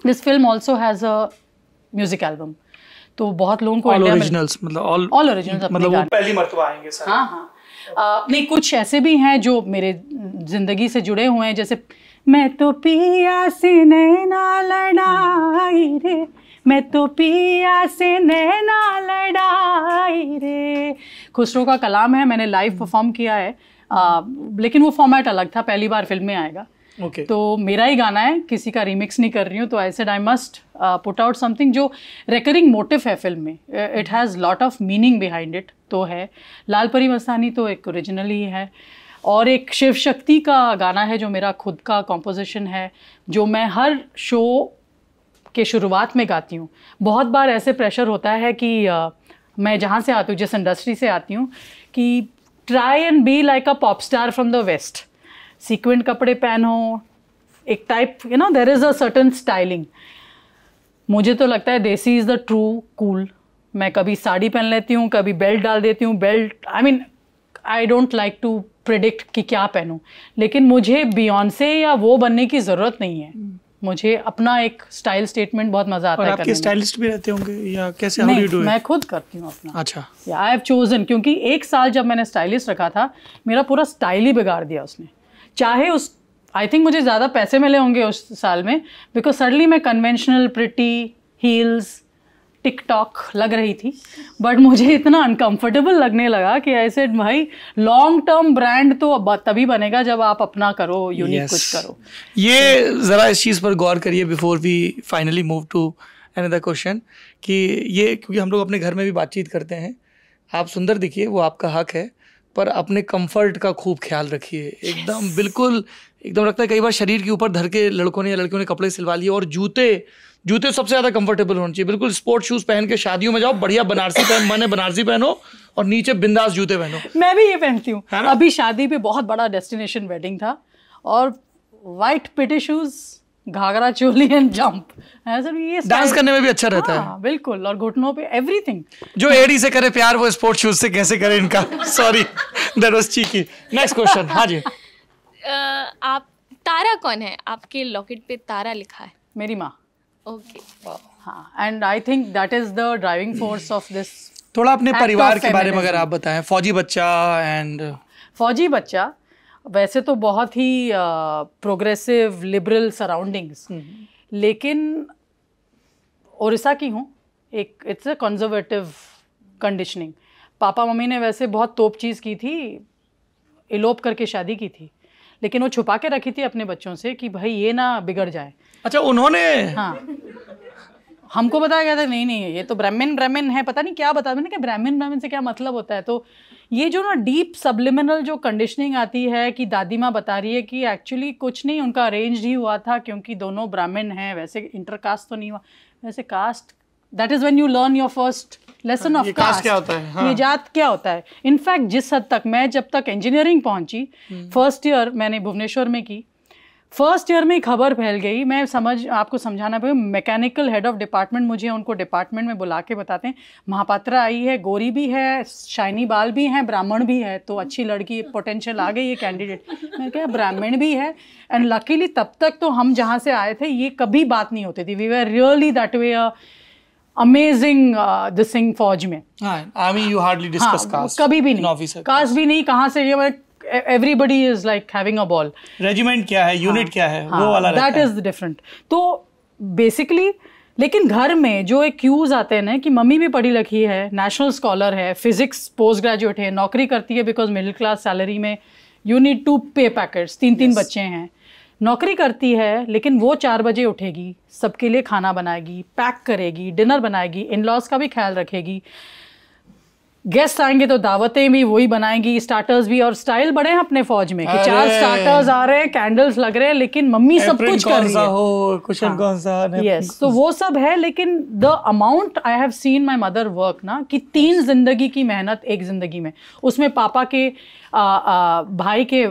this film also has a music album. तो बहुत लोगों को ऑल ओरिजिनल्स, मतलब ऑल ओरिजिनल्स, मतलब वो पहली मर्तबा आएंगे सर। हाँ हाँ uh, नहीं, कुछ ऐसे भी हैं जो मेरे जिंदगी से जुड़े हुए हैं, जैसे मैं तो पिया से नैना लड़ाई रे, मैं तो पिया से नैना लड़ाई रे, खुसरो का कलाम है, मैंने लाइव परफॉर्म किया है, आ, लेकिन वो फॉर्मेट अलग था, पहली बार फिल्म में आएगा। okay. तो मेरा ही गाना है, किसी का रीमिक्स नहीं कर रही हूँ। तो I said I must put out something जो रिकरिंग मोटिव है फिल्म में, it has lot of meaning behind it. तो है लाल परी मस्तानी, तो एक ओरिजिनल ही है, और एक शिव शक्ति का गाना है जो मेरा खुद का कॉम्पोजिशन है, जो मैं हर शो के शुरुआत में गाती हूँ। बहुत बार ऐसे प्रेशर होता है कि आ, मैं जहाँ से आती हूँ, जिस इंडस्ट्री से आती हूँ, कि try and be like a pop star from the west, sequent कपड़े पहनो, एक type, you know there is a certain styling. मुझे तो लगता है देसी इज़ द ट्रू कूल। मैं कभी साड़ी पहन लेती हूँ, कभी बेल्ट डाल देती हूँ, belt, I mean I don't like to predict कि क्या पहनूं, लेकिन मुझे बियॉन्से या वो बनने की ज़रूरत नहीं है। मुझे अपना एक स्टाइल स्टेटमेंट बहुत मज़ा आता है। और आपके स्टाइलिस्ट भी रहते होंगे या कैसे? नहीं, you do मैं खुद करती हूँ अपना। अच्छा। या आई हैव चोजन, क्योंकि एक साल जब मैंने स्टाइलिस्ट रखा था, मेरा पूरा स्टाइल ही बिगाड़ दिया उसने। चाहे उस, आई थिंक मुझे ज़्यादा पैसे मिले होंगे उस साल में, बिकॉज सडनली मैं कन्वेंशनल, प्रिटी, हील्स, टिकटॉक लग रही थी, बट मुझे इतना अनकंफर्टेबल लगने लगा कि आई सेड भाई लॉन्ग टर्म ब्रांड तो तभी बनेगा जब आप अपना करो, यूनिक yes. कुछ करो। ये ज़रा इस चीज़ पर गौर करिए before we finally move to another question, कि ये क्योंकि हम लोग अपने घर में भी बातचीत करते हैं, आप सुंदर दिखिए वो आपका हक है, पर अपने कंफर्ट का खूब ख्याल रखिए एकदम। yes. बिल्कुल एकदम। लगता है कई बार शरीर के ऊपर धर के लड़कों ने या लड़कियों ने कपड़े सिलवा लिए, और जूते जूते सबसे ज़्यादा कंफर्टेबल होने चाहिए। बिल्कुल स्पोर्ट शूज़ पहन के शादियों में जाओ, बढ़िया बनारसी पहन, मैंने बनारसी पहनो और नीचे बिंदास जूते पहनो। मैं भी ये पहनती हूँ। अभी शादी पे बहुत बड़ा डेस्टिनेशन वेडिंग था, और वाइट पिटी शूज़, घाघरा चोली एंड जंप, ये डांस करने में भी अच्छा रहता है। हाँ, बिल्कुल, और घुटनों पे एवरीथिंग। जो एडी से करे प्यार वो स्पोर्ट शूज से कैसे करे इनका। Sorry that was cheeky. Next question. हाँ जी। आप तारा कौन है? आपके लॉकेट पे तारा लिखा है। मेरी माँ। ओके। हाँ, and I think that is the driving force of this. थोड़ा अपने परिवार के बारे में अगर आप बताएं। फौजी बच्चा एंड फौजी बच्चा वैसे तो बहुत ही प्रोग्रेसिव लिबरल सराउंडिंग्स, लेकिन ओडिशा की हूँ, एक इट्स अ कंजर्वेटिव कंडीशनिंग। पापा मम्मी ने वैसे बहुत तोप चीज़ की थी, इलोप करके शादी की थी, लेकिन वो छुपा के रखी थी अपने बच्चों से कि भाई ये ना बिगड़ जाए। अच्छा, उन्होंने? हाँ हमको बताया गया था नहीं नहीं ये तो ब्राह्मण ब्राह्मण है, पता नहीं क्या बता, मैंने कहा ब्राह्मण ब्राह्मण से क्या मतलब होता है। तो ये जो ना डीप सबलिमिनल जो कंडीशनिंग आती है कि दादी माँ बता रही है कि एक्चुअली कुछ नहीं, उनका अरेंज ही हुआ था क्योंकि दोनों ब्राह्मण हैं, वैसे इंटरकास्ट तो नहीं हुआ, वैसे caste, that is when you learn your first lesson of caste क्या होता है, हाँ। ये जात क्या होता है। इनफैक्ट जिस हद तक मैं जब तक इंजीनियरिंग पहुंची, फर्स्ट ईयर मैंने भुवनेश्वर में की, फर्स्ट ईयर में खबर फैल गई, मैं समझ आपको समझाना पड़ेगा, मैकेनिकल हेड ऑफ डिपार्टमेंट मुझे उनको डिपार्टमेंट में बुला के बताते हैं महापात्रा आई है, गोरी भी है, शाइनी बाल भी हैं, ब्राह्मण भी है, तो अच्छी लड़की पोटेंशियल आ गई ये कैंडिडेट। मैंने कहा ब्राह्मण भी है, एंड लकीली तब तक तो हम जहाँ से आए थे ये कभी बात नहीं होती थी, we were really that way amazing this thing फौज में। I mean you hardly discuss caste, कभी भी नहीं, कास्ट भी नहीं, कहाँ से, ये everybody is like having a ball. Regiment क्या है, यूनिट क्या है, वो वाला दैट इज डिफरेंट। तो बेसिकली लेकिन घर में जो एक क्यूज आते हैं ना कि मम्मी भी पढ़ी लिखी है, नेशनल स्कॉलर है, फिजिक्स पोस्ट ग्रेजुएट है, नौकरी करती है, बिकॉज मिडिल क्लास सैलरी में you need to pay packets, तीन तीन बच्चे हैं, नौकरी करती है, लेकिन वो चार बजे उठेगी, सबके लिए खाना बनाएगी, पैक करेगी, डिनर बनाएगी, इन लॉज का भी ख्याल रखेगी, गेस्ट आएंगे तो दावतें भी वही बनाएंगी, स्टार्टर्स भी, और स्टाइल बड़े हैं अपने फौज में कि चार स्टार्टर्स आ रहे हैं, कैंडल्स लग रहे हैं, लेकिन मम्मी सब कुछ कर रही है, कुशन कौन सा, यस, तो वो सब है। लेकिन the amount I have seen my mother work ना, कि तीन जिंदगी की मेहनत एक जिंदगी में, उसमें पापा के आ, आ, भाई के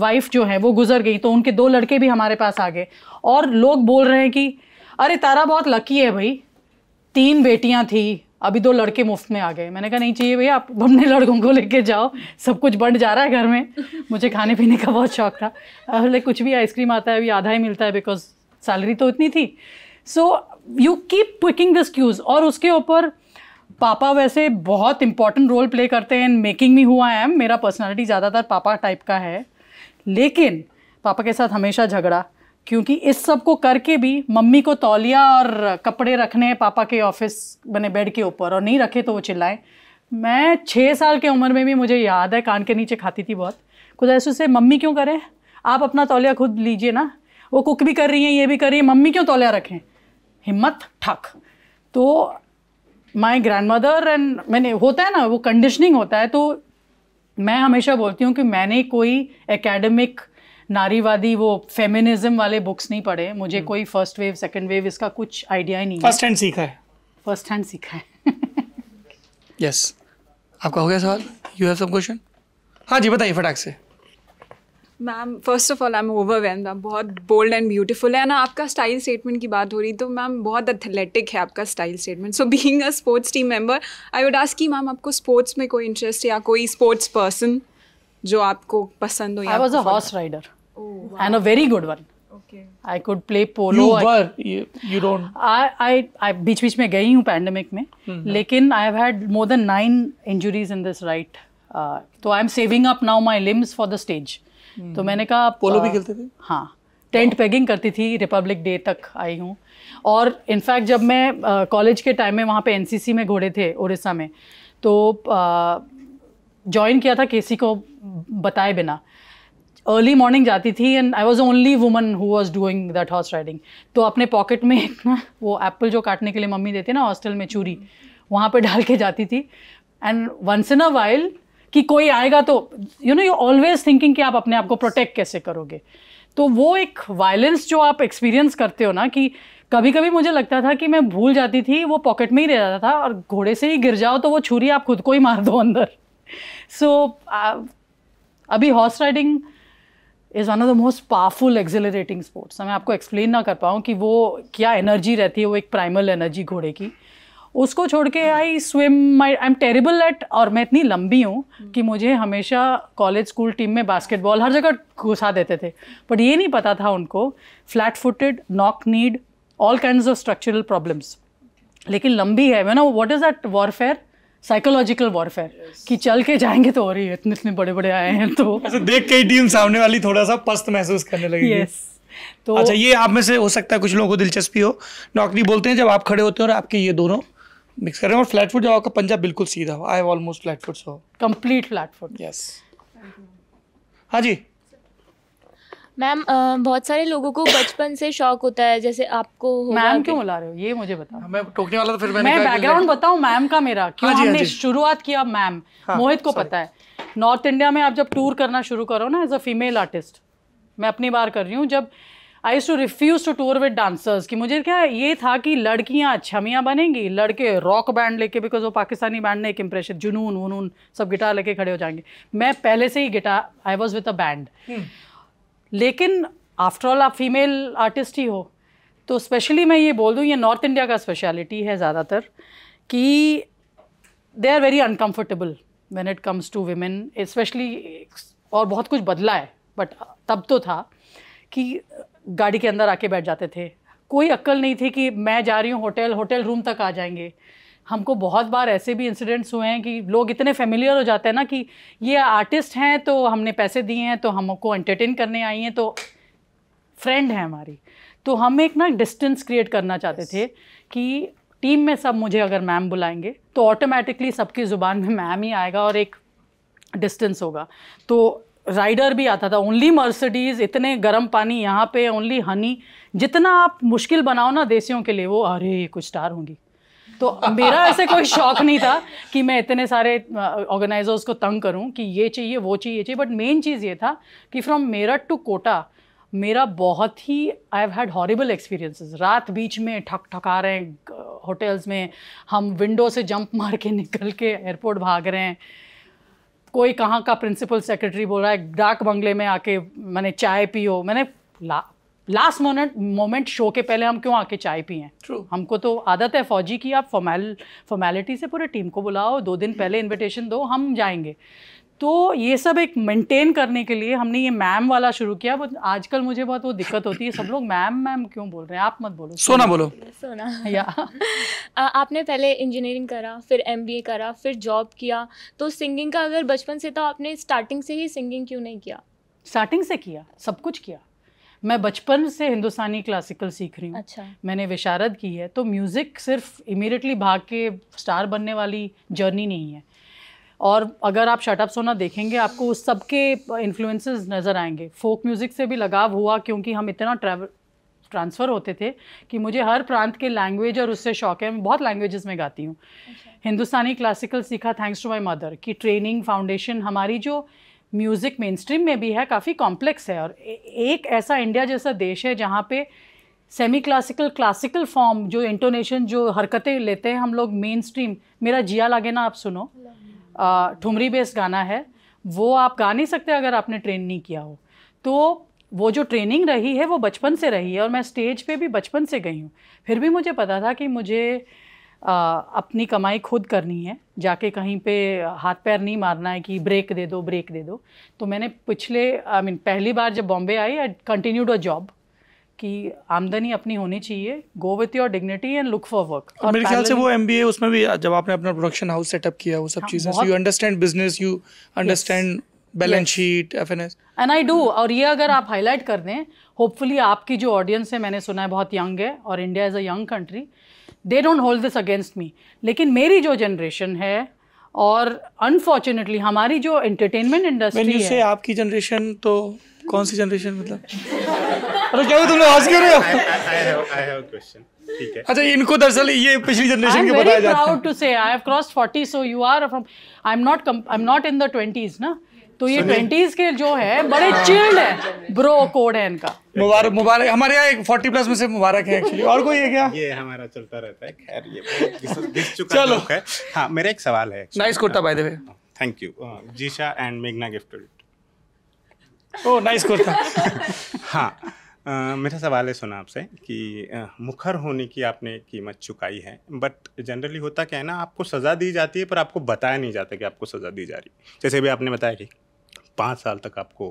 वाइफ जो है वो गुजर गई, तो उनके दो लड़के भी हमारे पास आ गए, और लोग बोल रहे हैं कि अरे तारा बहुत लकी है भाई, तीन बेटियाँ थी, अभी दो लड़के मुफ्त में आ गए। मैंने कहा नहीं चाहिए भैया, आप अपने लड़कों को लेके जाओ, सब कुछ बंट जा रहा है घर में। मुझे खाने पीने का बहुत शौक था, अरे कुछ भी आइसक्रीम आता है अभी आधा ही मिलता है बिकॉज सैलरी तो इतनी थी। So you keep picking this cues, और उसके ऊपर पापा वैसे बहुत इंपॉर्टेंट रोल प्ले करते हैं in making me who I am. मेरा पर्सनैलिटी ज़्यादातर पापा टाइप का है, लेकिन पापा के साथ हमेशा झगड़ा, क्योंकि इस सब को करके भी मम्मी को तौलिया और कपड़े रखने हैं पापा के ऑफिस बने बेड के ऊपर, और नहीं रखे तो वो चिल्लाएं। मैं छः साल के उम्र में भी, मुझे याद है, कान के नीचे खाती थी बहुत कुछ ऐसे से, मम्मी क्यों करें, आप अपना तौलिया खुद लीजिए ना, वो कुक भी कर रही हैं, ये भी कर रही है, मम्मी क्यों तौलिया रखें, हिम्मत ठक। तो माई ग्रैंड मदर एंड मैंने, होता है ना वो कंडीशनिंग होता है। तो मैं हमेशा बोलती हूँ कि मैंने कोई एकेडमिक नारीवादी वो फेमिनिज्म वाले बुक्स नहीं पढ़े, मुझे कोई फर्स्ट वेव सेकंड वेव इसका कुछ आइडिया ही नहीं है। फर्स्ट हैंड सीखा है, फर्स्ट हैंड सीखा है। यस, आपका हो गया सवाल? You have some question? हाँ जी, बताइए फटाक से। Ma'am first of all I am overwhelmed, ma'am बहुत बोल्ड एंड ब्यूटीफुल है ना। आपका स्टाइल स्टेटमेंट की बात हो रही, तो मैम बहुत एथलेटिक है आपका style statement. So being a sports team member, I would ask कि मैम आपको स्पोर्ट्स में कोई इंटरेस्ट है, या कोई स्पोर्ट्स पर्सन जो आपको पसंद हो? I was a horse rider and a very good one. Okay, I could play polo. You were, you don't? I I I बीच बीच में गई हूँ पैंडेमिक में, लेकिन I have had more than nine injuries in this right, तो I am saving up now my limbs for the stage. तो मैंने कहा पोलो भी खेलते थे? हाँ, टेंट पेगिंग करती थी, रिपब्लिक डे तक आई हूँ। और इनफैक्ट जब मैं कॉलेज के टाइम में वहाँ पे एनसीसी में घोड़े थे उड़ीसा में, तो ज्वाइन किया था केसी को बताए बिना। अर्ली मॉर्निंग जाती थी and I was only woman who was doing that horse riding. तो अपने पॉकेट में एक ना वो एप्पल जो काटने के लिए मम्मी देती है ना हॉस्टल में चूरी, वहाँ पे डाल के जाती थी। And once in a while कि कोई आएगा तो you know you always thinking कि आप अपने आप को प्रोटेक्ट कैसे करोगे। तो वो एक वायलेंस जो आप एक्सपीरियंस करते हो ना, कि कभी कभी मुझे लगता था कि मैं भूल जाती थी, वो पॉकेट में ही रह जाता था, और घोड़े से ही गिर जाओ तो वो छुरी आप खुद को ही मार दो अंदर। सो so, uh, अभी horse riding is one of the most powerful accelerating sports. मैं आपको एक्सप्लेन ना कर पाऊँ कि वो क्या एनर्जी रहती है, वो एक प्राइमल एनर्जी घोड़े की। उसको छोड़ के I swim, I am terrible at, और मैं इतनी लंबी हूँ कि मुझे हमेशा कॉलेज स्कूल टीम में बास्केटबॉल हर जगह घुसा देते थे, बट ये नहीं पता था उनको flat footed, knock kneed, all kinds of structural problems. लेकिन लंबी है, you know what is that warfare, psychological warfare, कि चल के जाएंगे तो हो रही है, इतने इतने बड़े बड़े आए हैं तो ऐसे देख के ही टीम सामने वाली थोड़ा सा पस्त महसूस करने लगेगी। yes. तो अच्छा, ये आप में से हो सकता है कुछ लोगों को दिलचस्पी हो। नॉकनी बोलते हैं जब आप खड़े होते हो और आपके ये दोनों मिक्स कर रहे हो, और फ्लैट फुट जब आपका पंजा बिल्कुल सीधा हो। I have almost flat foot, so complete flat foot. Yes, हाँ जी। मैम बहुत सारे लोगों को बचपन से शौक होता है, जैसे आपको मैम क्यों बुला रहे हो ये मुझे बताओ। मैं टोकने वाला था, फिर मैंने मैं बैकग्राउंड बताऊं मैम का मेरा क्यों हमने शुरुआत किया। मैम मोहित को पता है, नॉर्थ इंडिया में आप जब टूर करना शुरू करो ना एज अ फीमेल आर्टिस्ट, मैं अपनी बार कर रही हूँ, जब I used to refuse to tour with dancers कि मुझे क्या ये था कि लड़कियाँ छमियाँ बनेंगी, लड़के रॉक बैंड लेके, बिकॉज वो पाकिस्तानी बैंड ने एक इम्प्रेशन जुनून वनून सब गिटार लेके खड़े हो जाएंगे। मैं पहले से ही guitar I was with a band, लेकिन आफ्टर ऑल आप फीमेल आर्टिस्ट ही हो, तो स्पेशली मैं ये बोल दूँ ये नॉर्थ इंडिया का स्पेशलिटी है ज़्यादातर कि they are very uncomfortable when it comes to women specially. और बहुत कुछ बदला है बट तब तो था कि गाड़ी के अंदर आके बैठ जाते थे, कोई अक्ल नहीं थी कि मैं जा रही हूँ होटल, होटल रूम तक आ जाएंगे। हमको बहुत बार ऐसे भी इंसिडेंट्स हुए हैं कि लोग इतने फेमिलियर हो जाते हैं ना कि ये आर्टिस्ट हैं तो हमने पैसे दिए हैं तो हमको एंटरटेन करने आई हैं तो फ्रेंड है हमारी, तो हम एक ना डिस्टेंस क्रिएट करना चाहते थे कि टीम में सब मुझे अगर मैम बुलाएंगे तो ऑटोमेटिकली सबकी ज़ुबान में मैम ही आएगा और एक डिस्टेंस होगा। तो राइडर भी आता था, ओनली मर्सिडीज़, इतने गर्म पानी यहाँ पे, ओनली हनी, जितना आप मुश्किल बनाओ ना देसियों के लिए वो अरे कुछ स्टार होंगी। तो मेरा ऐसे कोई शौक नहीं था कि मैं इतने सारे ऑर्गेनाइजर्स को तंग करूँ कि ये चाहिए वो चाहिए ये चाहिए, बट मेन चीज़ ये था कि फ्रॉम मेरठ टू कोटा मेरा बहुत ही I have had horrible experiences. रात बीच में ठक ठका रहे हैं होटल्स में, हम विंडो से जंप मार के निकल के एयरपोर्ट भाग रहे हैं, कोई कहाँ का प्रिंसिपल सेक्रेटरी बोल रहा है डाक बंगले में आके मैंने चाय पियो। मैंने ला, लास्ट मोमेंट मोमेंट शो के पहले हम क्यों आके चाय पिए हैं, हमको तो आदत है फौजी की आप फॉर्मेल फॉर्मेलिटी से पूरे टीम को बुलाओ, दो दिन पहले इन्विटेशन दो हम जाएंगे। तो ये सब एक मेंटेन करने के लिए हमने ये मैम वाला शुरू किया। बट आजकल मुझे बहुत वो दिक्कत होती है, सब लोग मैम मैम क्यों बोल रहे हैं, आप मत बोलो सोना बोलो सोना। या आपने पहले इंजीनियरिंग करा, फिर एमबीए करा, फिर जॉब किया, तो सिंगिंग का अगर बचपन से तो आपने स्टार्टिंग से ही सिंगिंग क्यों नहीं किया? स्टार्टिंग से किया, सब कुछ किया। मैं बचपन से हिंदुस्तानी क्लासिकल सीख रही हूँ। अच्छा। मैंने विशारद की है, तो म्यूज़िक सिर्फ इमीडिएटली भाग के स्टार बनने वाली जर्नी नहीं है। और अगर आप शट अप सोना देखेंगे आपको उस सब के इन्फ्लुएंसेस नज़र आएंगे। फोक म्यूज़िक से भी लगाव हुआ क्योंकि हम इतना ट्रैवल ट्रांसफ़र होते थे कि मुझे हर प्रांत के लैंग्वेज और उससे शौक है, मैं बहुत लैंग्वेजेस में गाती हूँ। हिंदुस्तानी क्लासिकल सीखा थैंक्स टू माय मदर की ट्रेनिंग फाउंडेशन हमारी जो म्यूज़िक मेन स्ट्रीम में भी है काफ़ी कॉम्प्लेक्स है। और एक ऐसा इंडिया जैसा देश है जहाँ पर सेमी क्लासिकल क्लासिकल फॉर्म जो इंटोनेशन जो हरकतें लेते हैं हम लोग मेन स्ट्रीम। मेरा जिया लागे ना आप सुनो, ठुमरी बेस्ड गाना है, वो आप गा नहीं सकते अगर आपने ट्रेन नहीं किया हो। तो वो जो ट्रेनिंग रही है वो बचपन से रही है और मैं स्टेज पे भी बचपन से गई हूँ। फिर भी मुझे पता था कि मुझे आ, अपनी कमाई खुद करनी है, जाके कहीं पे हाथ पैर नहीं मारना है कि ब्रेक दे दो ब्रेक दे दो। तो मैंने पिछले आई मीन पहली बार जब बॉम्बे आई आई कंटिन्यूड अ जॉब कि आमदनी अपनी होनी चाहिए, go with your dignity and look for work. और मेरे ख्याल से वो एमबीए उसमें भी जब आपने अपना प्रोडक्शन हाउस सेटअप किया वो सब चीजें, you understand business, you understand balance sheet, FNS and I do. और ये अगर आप हाईलाइट कर दें होपफुली आपकी जो ऑडियंस है, मैंने सुना है बहुत यंग है और India is a young country, they don't hold this against me, लेकिन मेरी जो जनरेशन है और अनफॉर्चुनेटली हमारी जो एंटरटेनमेंट इंडस्ट्री है। आपकी जनरेशन तो कौन सी जनरेशन मतलब? अरे क्या तुमने आज क्यों रहे हो? I have I have a question. ठीक है। अच्छा इनको दरअसल ये पिछली जनरेशन के बताया जाता है। I'm very proud to say I have crossed forty, so you are from I'm not I'm not in the twenties ना, तो ये twenties के जो है बड़े चिल्ड है, ब्रो कोड है इनका। मुबारक मुबारक, हमारे यहाँ एक forty plus में से मुबारक है एक्चुअली। और कोई है क्या? ये हमारा चलता रहता है, खैर ये दिस चुका लोग है। हाँ मेरा एक सवाल है। Nice kurta by the way. Thank you. Jeesha and मेघना गिफ्टेड। Oh nice kurta. हाँ Uh, मेरा सवाल है सुना आपसे कि uh, मुखर होने की आपने कीमत चुकाई है, बट जनरली होता क्या है ना, आपको सज़ा दी जाती है पर आपको बताया नहीं जाता कि आपको सज़ा दी जा रही है। जैसे भी आपने बताया कि पाँच साल तक आपको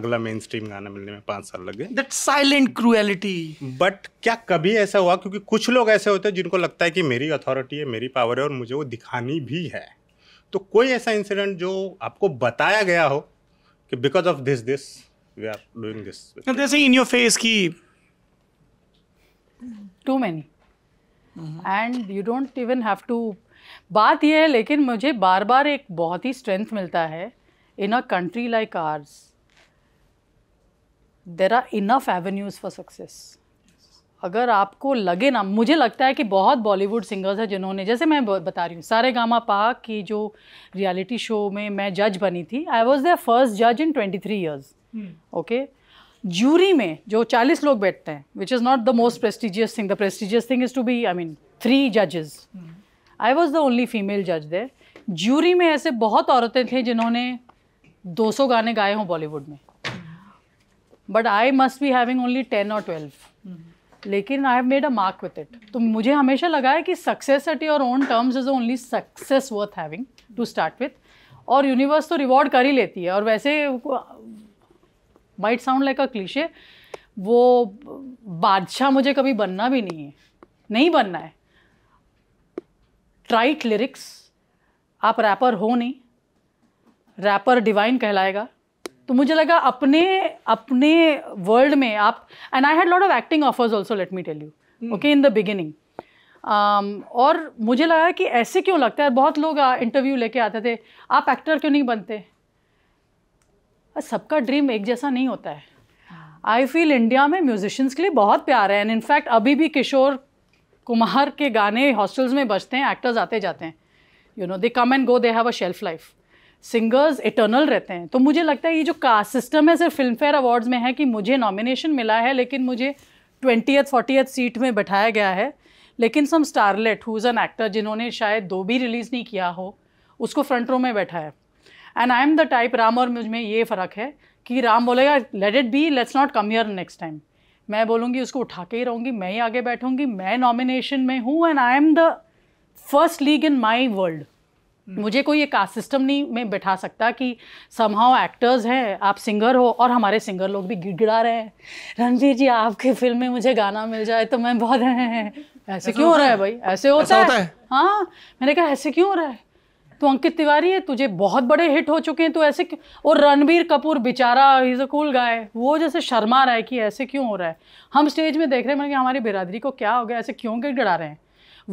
अगला मेन स्ट्रीम गाना मिलने में पाँच साल लग गए, दैट साइलेंट क्रूएलिटी। बट क्या कभी ऐसा हुआ, क्योंकि कुछ लोग ऐसे होते हैं जिनको लगता है कि मेरी अथॉरिटी है, मेरी पावर है और मुझे वो दिखानी भी है, तो कोई ऐसा इंसिडेंट जो आपको बताया गया हो कि because of this this we are doing this, जैसे in your face की too many mm-hmm. and you don't even have to। बात यह है लेकिन मुझे बार बार एक बहुत ही स्ट्रेंथ मिलता है in a country like ours there are enough avenues for success. अगर आपको लगे ना, मुझे लगता है कि बहुत बॉलीवुड सिंगर्स हैं जिन्होंने, जैसे मैं बता रही हूँ, सारेगामा पा की जो रियलिटी शो में मैं जज बनी थी, आई वॉज देयर फर्स्ट जज in twenty three years. Okay, jury में जो चालीस लोग बैठते हैं, which is not the most prestigious thing. The prestigious thing is to be, I mean, three जजेस. आई वॉज द ओनली फीमेल जज देयर. जूरी में ऐसे बहुत औरतें थीं जिन्होंने दो सौ गाने गाए हों बॉलीवुड में, but I must be having only ten और ट्वेल्व. लेकिन I have made a mark with it. तो मुझे हमेशा लगा है कि success at your own terms is only success worth having to start with. और यूनिवर्स तो रिवॉर्ड कर ही लेती है. और वैसे might sound like a cliche, वो बादशाह मुझे कभी बनना भी नहीं है, नहीं बनना है. ट्राइट लिरिक्स, आप रैपर हो नहीं, रैपर डिवाइन कहलाएगा. तो मुझे लगा अपने अपने वर्ल्ड में आप, and I had lot of acting offers also, let me tell you, okay, in the beginning. और मुझे लगा कि ऐसे क्यों लगता है, बहुत लोग इंटरव्यू लेके आते थे, आप एक्टर क्यों नहीं बनते. सबका ड्रीम एक जैसा नहीं होता है. आई फील इंडिया में म्यूजिशियंस के लिए बहुत प्यार है. एंड इनफैक्ट अभी भी किशोर कुमार के गाने हॉस्टल्स में बजते हैं, एक्टर्स आते जाते हैं, you know, they come and go, they have a shelf life. Singers eternal रहते हैं. तो मुझे लगता है ये जो कास्ट सिस्टम है सिर्फ फिल्म फेयर अवार्ड्स में है कि मुझे नॉमिनेशन मिला है, लेकिन मुझे ट्वेंटीएथ फोर्टीएथ सीट में बैठाया गया है. लेकिन some starlet who is an actor जिन्होंने शायद दो भी रिलीज़ नहीं किया हो, उसको फ्रंट रो में बैठा है. And I am the type, Ram और मुझ में ये फ़र्क है कि राम बोलेगा let it be, let's not come here next time. मैं बोलूँगी उसको उठा के ही रहूँगी, मैं ही आगे बैठूँगी, मैं नॉमिनेशन में हूँ. And I am the first league in my world. मुझे कोई ये कास्ट सिस्टम नहीं में बैठा सकता कि समहाउ एक्टर्स हैं, आप सिंगर हो. और हमारे सिंगर लोग भी गिड़गिड़ा रहे हैं, रणवीर जी आपकी फिल्म में मुझे गाना मिल जाए तो मैं बहुत, ऐसे क्यों हो रहा है भाई, ऐसे होता है. हाँ, मैंने कहा ऐसे क्यों हो रहा है, तो अंकित तिवारी है, तुझे बहुत बड़े हिट हो चुके हैं, तो ऐसे क्यों. और रणबीर कपूर बेचारा, he is a cool guy, वो जैसे शर्मा रहा है कि ऐसे क्यों हो रहा है. हम स्टेज में देख रहे हैं कि हमारी बिरादरी को क्या हो गया, ऐसे क्यों गिड़गिड़ा रहे हैं.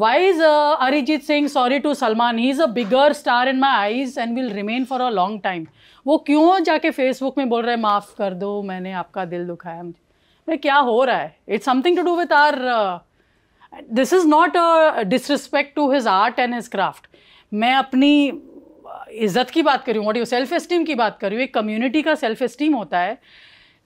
Why is uh, Arijit Singh sorry to Salman? He is a bigger star in my eyes and will remain for a long time. वो क्यों जाके Facebook में बोल रहे हैं माफ़ कर दो मैंने आपका दिल दुखाया. मुझे मैं क्या हो रहा है. It's something to do with our. Uh, this is not a disrespect to his art and his craft. मैं अपनी इज़्ज़त की बात करूँ, और सेल्फ एस्टीम की बात करूँ, एक कम्युनिटी का सेल्फ एस्टीम होता है.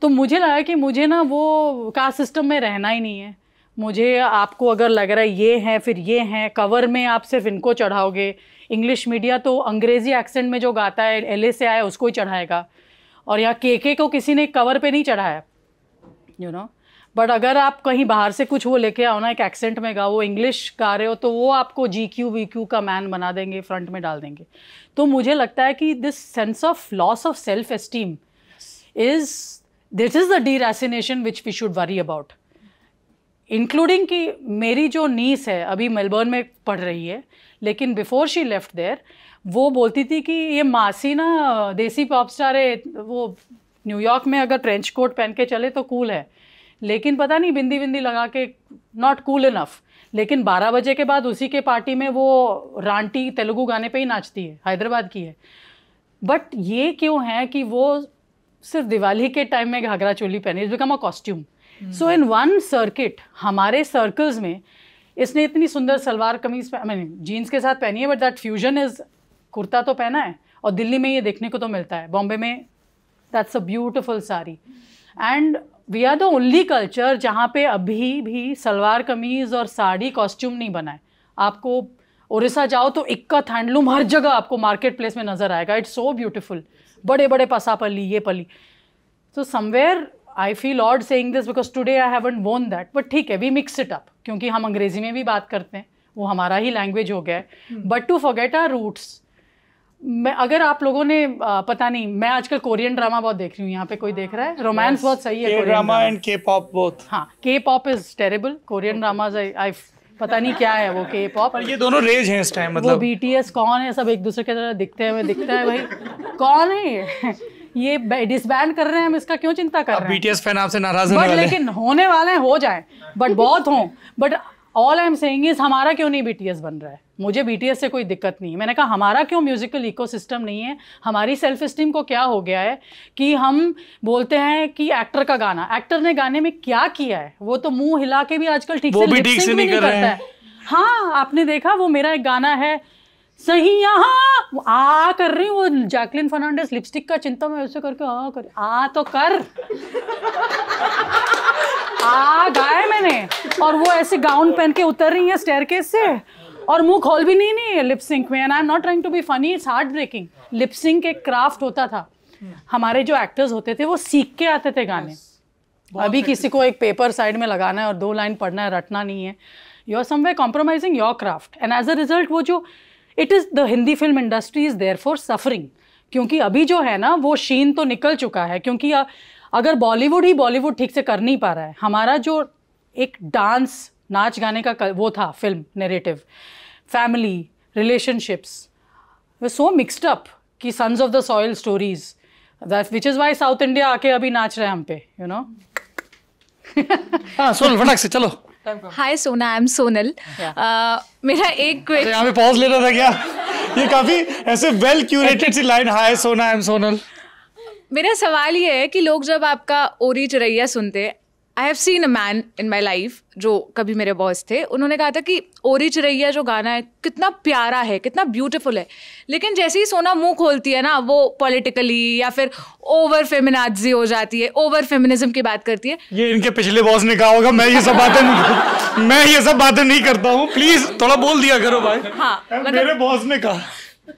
तो मुझे लगा कि मुझे ना वो कास्ट सिस्टम में रहना ही नहीं है. मुझे आपको अगर लग रहा है ये हैं फिर ये हैं, कवर में आप सिर्फ इनको चढ़ाओगे. इंग्लिश मीडिया तो अंग्रेज़ी एक्सेंट में जो गाता है, एलए से आया, उसको ही चढ़ाएगा. और यहाँ केके को किसी ने कवर पे नहीं चढ़ाया, यू नो. बट अगर आप कहीं बाहर से कुछ वो लेके आओ ना, एक एक्सेंट में गाओ, इंग्लिश गा रहे हो, तो वो आपको जी क्यू वी क्यू का मैन बना देंगे, फ्रंट में डाल देंगे. तो मुझे लगता है कि this sense of loss of self esteem is, this is the deracination which we should worry about. Including कि मेरी जो नीस है अभी मेलबर्न में पढ़ रही है, लेकिन बिफोर शी लेफ्ट देयर वो बोलती थी कि ये मासी ना देसी पॉप स्टार है, वो न्यूयॉर्क में अगर ट्रेंच कोट पहन के चले तो कूल है, लेकिन पता नहीं बिंदी बिंदी लगा के नॉट कूल इनफ. लेकिन बारह बजे के बाद उसी के पार्टी में वो रांटी तेलुगु गाने पे ही नाचती है, हैदराबाद की है. बट ये क्यों है कि वो सिर्फ दिवाली के टाइम में घाघरा चोली पहने, it's become a costume. So in one circuit, हमारे सर्कल्स में इसने इतनी सुंदर salwar kameez, I mean jeans के साथ पहनी है, but that fusion is, kurta तो पहना है. और दिल्ली में ये देखने को तो मिलता है, बॉम्बे में that's a beautiful sari. And we are the only culture जहाँ पे अभी भी सलवार कमीज और साड़ी कॉस्ट्यूम नहीं बना है. आपको उड़ीसा जाओ तो इक्कत हैंडलूम हर जगह आपको मार्केट प्लेस में नजर आएगा. इट्स सो ब्यूटिफुल, बड़े बड़े पसापल्ली, ये पल्ली. So somewhere I feel odd saying this because today I haven't worn that. But ठीक है, we mix it up क्योंकि हम अंग्रेजी में भी बात करते हैं, वो हमारा ही लैंग्वेज हो गया है. But to forget our roots. मैं, अगर आप लोगों ने पता नहीं, मैं आजकल कोरियन ड्रामा बहुत देख रही हूँ. यहाँ पे कोई देख रहा है? रोमांस बहुत सही है, drama and K pop both. हाँ, K pop is terrible, Korean dramas I पता नहीं क्या है वो के पॉप. ये दोनों रेज हैं इस टाइम, मतलब वो बीटीएस कौन है, सब एक दूसरे की तरह दिखते हैं. दिखता है भाई कौन है ये, डिसबैंड कर रहे हैं हम, इसका क्यों चिंता कर रहे हैं. बीटीएस फैन आपसे नाराज होने वाले हैं, लेकिन होने वाले हैं, हो जाए, बट बहुत हों. But all I am saying is हमारा क्यों नहीं बीटीएस बन रहा है? मुझे बीटीएस से कोई दिक्कत नहीं है। मैंने कहा हमारा क्यों म्यूजिकल इकोसिस्टम नहीं है? हमारी सेल्फ इस्टीम को क्या हो गया है कि हम बोलते हैं कि एक्टर का गाना, एक्टर ने गाने में क्या किया है वो तो मुंह हिला के भी आजकल ठीक से लिप सिंक नहीं करता है। हाँ आपने देखा वो मेरा एक गाना है सही, यहाँ आ कर रही हूँ वो जैकलिन फर्नांडिस लिपस्टिक का चिंता में ऐसे करके आ कर आ तो कर आ गाए मैंने, और वो ऐसे गाउन पहन के उतर रही है स्टेयरकेस से और मुंह खोल भी नहीं नहीं लिप सिंक में। And I am not trying to be funny, it's heart breaking. Lip sync एक क्राफ्ट होता था, हमारे जो एक्टर्स होते थे वो सीख के आते थे गाने। अभी किसी को एक पेपर साइड में लगाना है और दो लाइन पढ़ना है, रटना नहीं है। You are somewhere compromising your craft and as a result वो जो it is the Hindi film industry is there for suffering, क्योंकि अभी जो है ना वो शीन तो निकल चुका है, क्योंकि अगर बॉलीवुड ही बॉलीवुड ठीक से कर नहीं पा रहा है। हमारा जो एक डांस नाच गाने का वो था, film narrative, family, relationships, so mixed up कि sons of the soil stories, that which is why South India आके अभी नाच रहे हैं हम पे, यू नो। सोनल फटाक से चलो। हाय सोना, आई एम सोनल। मेरा एक क्वेश्चन, यहाँ पे पॉज ले रहा था क्या? ये काफी ऐसे well curated C line, hi Sona, I M Sonal. मेरा सवाल ये है कि लोग जब आपका ओरी चिरैया सुनते, I have seen a man in my life जो कभी मेरे बॉस थे, उन्होंने कहा था कि ओरी चिरैया जो गाना है कितना प्यारा है, कितना ब्यूटीफुल है, लेकिन जैसे ही सोना मुंह खोलती है ना वो पॉलिटिकली या फिर ओवर फेमिनाजी हो जाती है, ओवर फेमिनिज्म की बात करती है। ये इनके पिछले बॉस ने कहा होगा, मैं ये सब बातें मैं ये सब बातें नहीं करता हूँ, प्लीज थोड़ा बोल दिया करो भाई। हाँ मतलब, मेरे बॉस ने कहा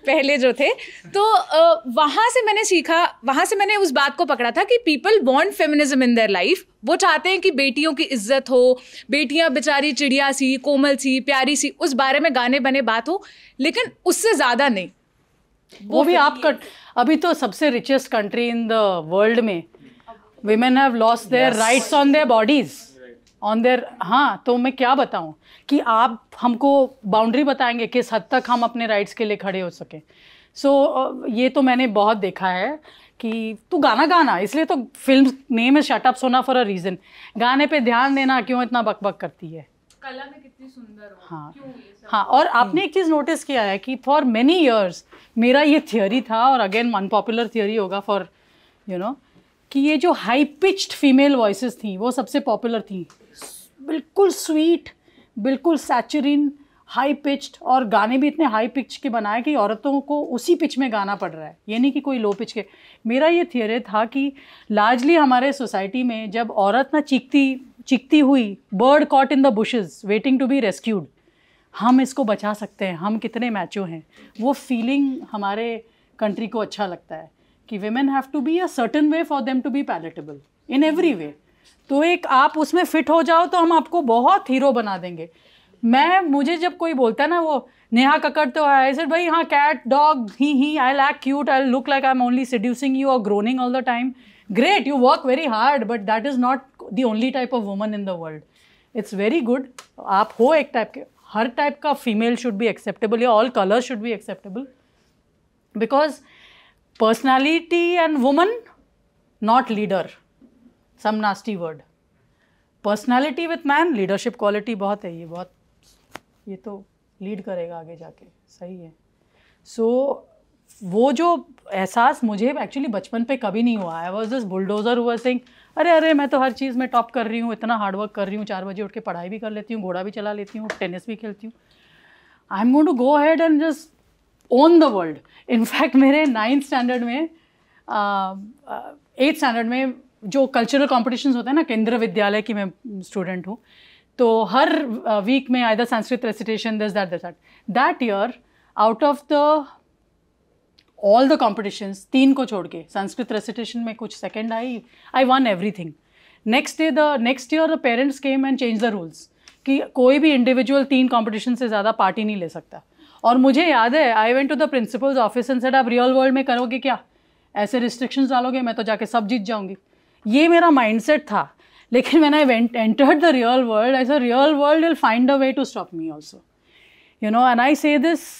पहले जो थे, तो वहाँ से मैंने सीखा, वहाँ से मैंने उस बात को पकड़ा था कि people want feminism in their life. वो चाहते हैं कि बेटियों की इज्जत हो, बेटियाँ बेचारी चिड़िया सी, कोमल सी, प्यारी सी, उस बारे में गाने बने बात हो, लेकिन उससे ज़्यादा नहीं। वो भी आप कट, अभी तो सबसे richest country in the world में women have lost their rights on their bodies, on their. हाँ तो मैं क्या बताऊँ कि आप हमको बाउंड्री बताएंगे किस हद तक हम अपने राइट्स के लिए खड़े हो सकें। सो so, ये तो मैंने बहुत देखा है कि तू गाना गाना, इसलिए तो फिल्म नेम है shut up Sona for a reason. गाने पे ध्यान देना, क्यों इतना बकबक करती है, कला में कितनी सुंदर हो। हाँ हाँ, और आपने एक चीज़ नोटिस किया है कि फॉर मेनी ईयर्स मेरा ये थियोरी था, और अगेन अनपॉपुलर थियोरी होगा फॉर यू नो, कि ये जो हाई पिच्ड फीमेल वॉइसेस थी वो सबसे पॉपुलर थी, बिल्कुल स्वीट, बिल्कुल सैचुरिन, हाई पिच्ड, और गाने भी इतने हाई पिच के बनाए कि औरतों को उसी पिच में गाना पड़ रहा है, ये नहीं कि कोई लो पिच के। मेरा ये थियरी था कि लार्जली हमारे सोसाइटी में जब औरत ना चीखती चीखती हुई, bird caught in the bushes waiting to be rescued, हम इसको बचा सकते हैं, हम कितने मैचो हैं, वो फीलिंग हमारे कंट्री को अच्छा लगता है कि women have to be a certain way for them to be palatable in every way. तो एक आप उसमें फिट हो जाओ तो हम आपको बहुत हीरो बना देंगे। मैं मुझे जब कोई बोलता है ना वो नेहा कक्कड़, तो आई सेड भाई हाँ कैट डॉग ही ही I like cute, I look like I am only seducing you और groaning all the time. Great, you work very hard but that is not the only type of woman in the world. It's very good, आप हो एक type के, हर type का female should be acceptable, या all colour should be acceptable, because personality and woman, not leader, some nasty word. Personality with man, leadership quality बहुत है, ये बहुत, ये तो लीड करेगा आगे जाके, सही है। सो so, वो जो एहसास मुझे एक्चुअली बचपन पे कभी नहीं हुआ। आई वॉज दिस बुलडोजर हुआ सिंह, अरे अरे मैं तो हर चीज़ में टॉप कर रही हूँ, इतना हार्डवर्क कर रही हूँ, चार बजे उठ के पढ़ाई भी कर लेती हूँ, घोड़ा भी चला लेती हूँ, टेनिस भी खेलती हूँ, I am going to go ahead and just own the world. In fact मेरे नाइन्थ स्टैंडर्ड में, एट्थ स्टैंडर्ड में जो कल्चरल कॉम्पिटिशन्स होते हैं ना, केंद्रीय विद्यालय की मैं स्टूडेंट हूँ, तो हर वीक में either Sanskrit recitation, this that this that, that year out of the all the competitions, तीन को छोड़ के संस्कृत रेसिटेशन में कुछ सेकेंड आई, I won everything. Next day the next year the parents came and change the rules कि कोई भी इंडिविजुअल तीन कॉम्पिटिशन से ज़्यादा पार्टी नहीं ले सकता। और मुझे याद है I went to the principal's office and said, आप रियल वर्ल्ड में करोगे क्या, ऐसे रिस्ट्रिक्शंस डालोगे, मैं तो जाके सब जीत जाऊँगी, ये मेरा माइंडसेट था। लेकिन मैंने I entered the real world, I say real world will find a way to stop me also, you know. And I say this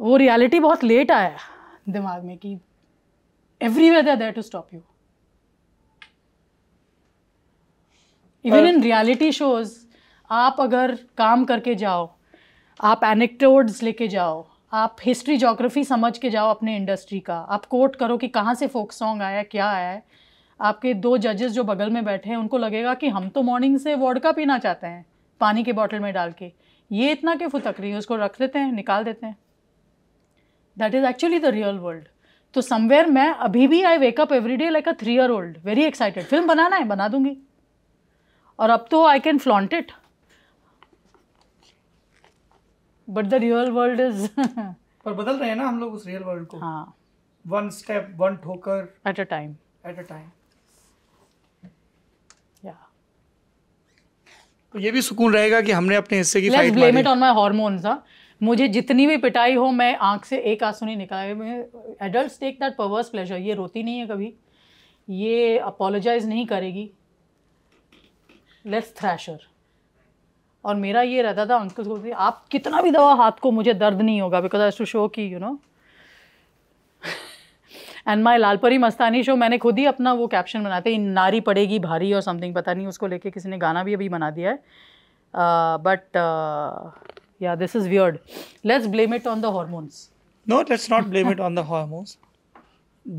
वो रियलिटी बहुत लेट आया दिमाग में कि Everywhere they are there to stop you. Even in reality shows, आप अगर काम करके जाओ, आप anecdotes लेके जाओ, आप हिस्ट्री जोग्राफी समझ के जाओ अपने इंडस्ट्री का, आप कोट करो कि कहाँ से फोक सॉन्ग आया, क्या आया है, आपके दो जजेस जो बगल में बैठे हैं उनको लगेगा कि हम तो मॉर्निंग से वोडका पीना चाहते हैं पानी के बॉटल में डाल के, ये इतना क्यों फुतक रही है, उसको रख देते हैं, निकाल देते हैं. That is actually the real world. तो समवेयर मैं अभी भी I wake up every day like a three year old, very excited, film बनाना है, बना दूंगी. और अब तो I can flaunt it, but the real world is पर बदल रहे हैं ना हम लोग उस रियल वर्ल्ड को. हाँ, वन स्टेप वन ठोकर at a time at a time. तो ये भी सुकून रहेगा कि हमने अपने हिस्से की फाइट मारी. Blame it on my hormones. हाँ, मुझे जितनी भी पिटाई हो, मैं आंख से एक आंसू नहीं निकाले. मैं adults take that perverse pleasure. ये रोती नहीं है कभी, ये अपॉलोजाइज नहीं करेगी. Let's thrasher. और मेरा ये रहता था अंकल को, आप कितना भी दवा हाथ को, मुझे दर्द नहीं होगा, because I have to show की you know. And my Lal Pari Mastani show मैंने खुद ही अपना वो कैप्शन बनाते, नारी पड़ेगी भारी और समथिंग, पता नहीं उसको लेके किसी ने गाना भी अभी बना दिया है. बट या this is weird. Let's blame it on the hormones. No, let's not blame it on the hormones.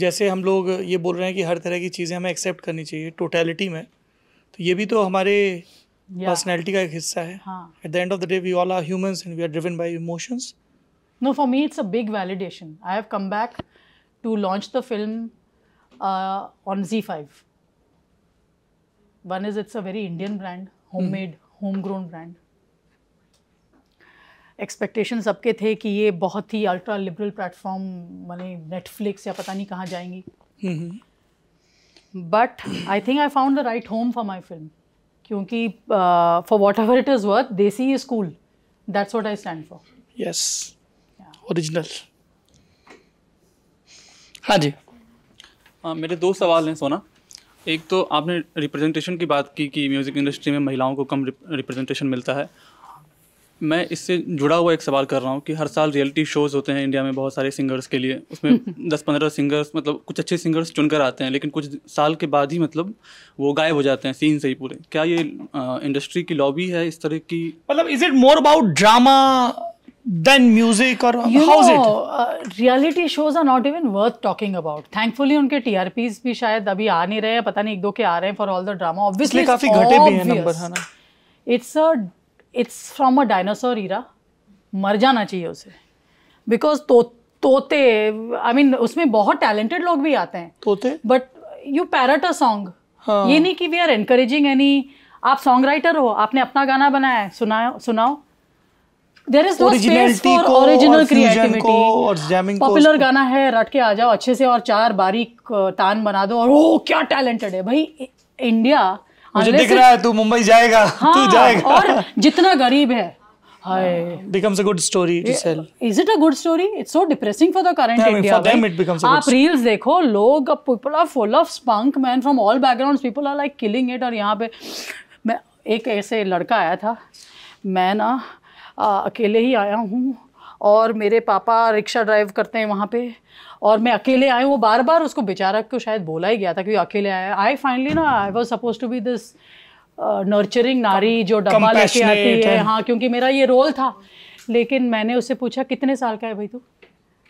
जैसे हम लोग ये बोल रहे हैं कि हर तरह की चीज़ें हमें एक्सेप्ट करनी चाहिए टोटलिटी में, तो ये भी तो हमारे पर्सनैलिटी का एक हिस्सा है. At the end of the day we all are humans and we are driven by emotions. No, for me it's a big validation. I have come back to launch the film uh, on Z E E five. One is it's a very Indian brand, homemade, hmm. homegrown brand. Expectations सबके थे कि ये बहुत ही ultra liberal platform, माने Netflix या पता नहीं कहाँ जाएंगी. But I think I found the right home for my film, क्योंकि uh, for whatever it is worth, desi is cool. That's what I stand for. Yes. Yeah. Original. हाँ जी. आ, मेरे दो सवाल हैं सोना. एक तो आपने रिप्रेजेंटेशन की बात की कि म्यूज़िक इंडस्ट्री में महिलाओं को कम रिप्रेजेंटेशन मिलता है. मैं इससे जुड़ा हुआ एक सवाल कर रहा हूँ कि हर साल रियलिटी शोज़ होते हैं इंडिया में बहुत सारे सिंगर्स के लिए. उसमें दस पंद्रह सिंगर्स, मतलब कुछ अच्छे सिंगर्स चुनकर आते हैं, लेकिन कुछ साल के बाद ही मतलब वो गायब हो जाते हैं सीन से ही पूरे. क्या ये आ, इंडस्ट्री की लॉबी है इस तरह की, मतलब is it more about drama Then music or you how's know, it? Uh, reality shows are not even worth talking about. Thankfully, उनके T R Ps भी शायद अभी आ नहीं रहे हैं, पता नहीं एक दो के आ रहे हैं for all the drama. Obviously, काफी घटे भी हैं नंबर, है ना. It's a, it's from a dinosaur era. मर जाना चाहिए उसे. Because तो, तोते, I mean उसमें बहुत talented लोग भी आते हैं. तोते. But you parrot a song. हाँ. ये नहीं कि we are encouraging any. आप songwriter हो, आपने अपना गाना बनाया है, सुनाओ सुनाओ. There is no space for original creativity. और jamming को पॉपुलर गाना है, रट के आ जाओ अच्छे से और चार बारीक तान बना दो और ओ क्या टैलेंटेड है भाई इंडिया. मुझे दिख रहा है तू मुंबई जाएगा, हाँ, तू जाएगा. और जितना गरीब है, हाय, becomes a good story to sell. Is it a good story? It's so depressing for the current India. For them it becomes a good story. आप reels देखो, लोग people are full of spunk man from all backgrounds. People are like killing it. और यहाँ पे मैं एक ऐसे लड़का आया था, मैं ना आ, अकेले ही आया हूँ और मेरे पापा रिक्शा ड्राइव करते हैं वहाँ पे और मैं अकेले आया हूँ. वो बार बार उसको बेचारा को शायद बोला ही गया था कि अकेले आया. आई फाइनली ना I was suppose to be this nurturing नारी जो डब्बा लेके आती है, हाँ, क्योंकि मेरा ये रोल था. लेकिन मैंने उससे पूछा कितने साल का है भाई तू,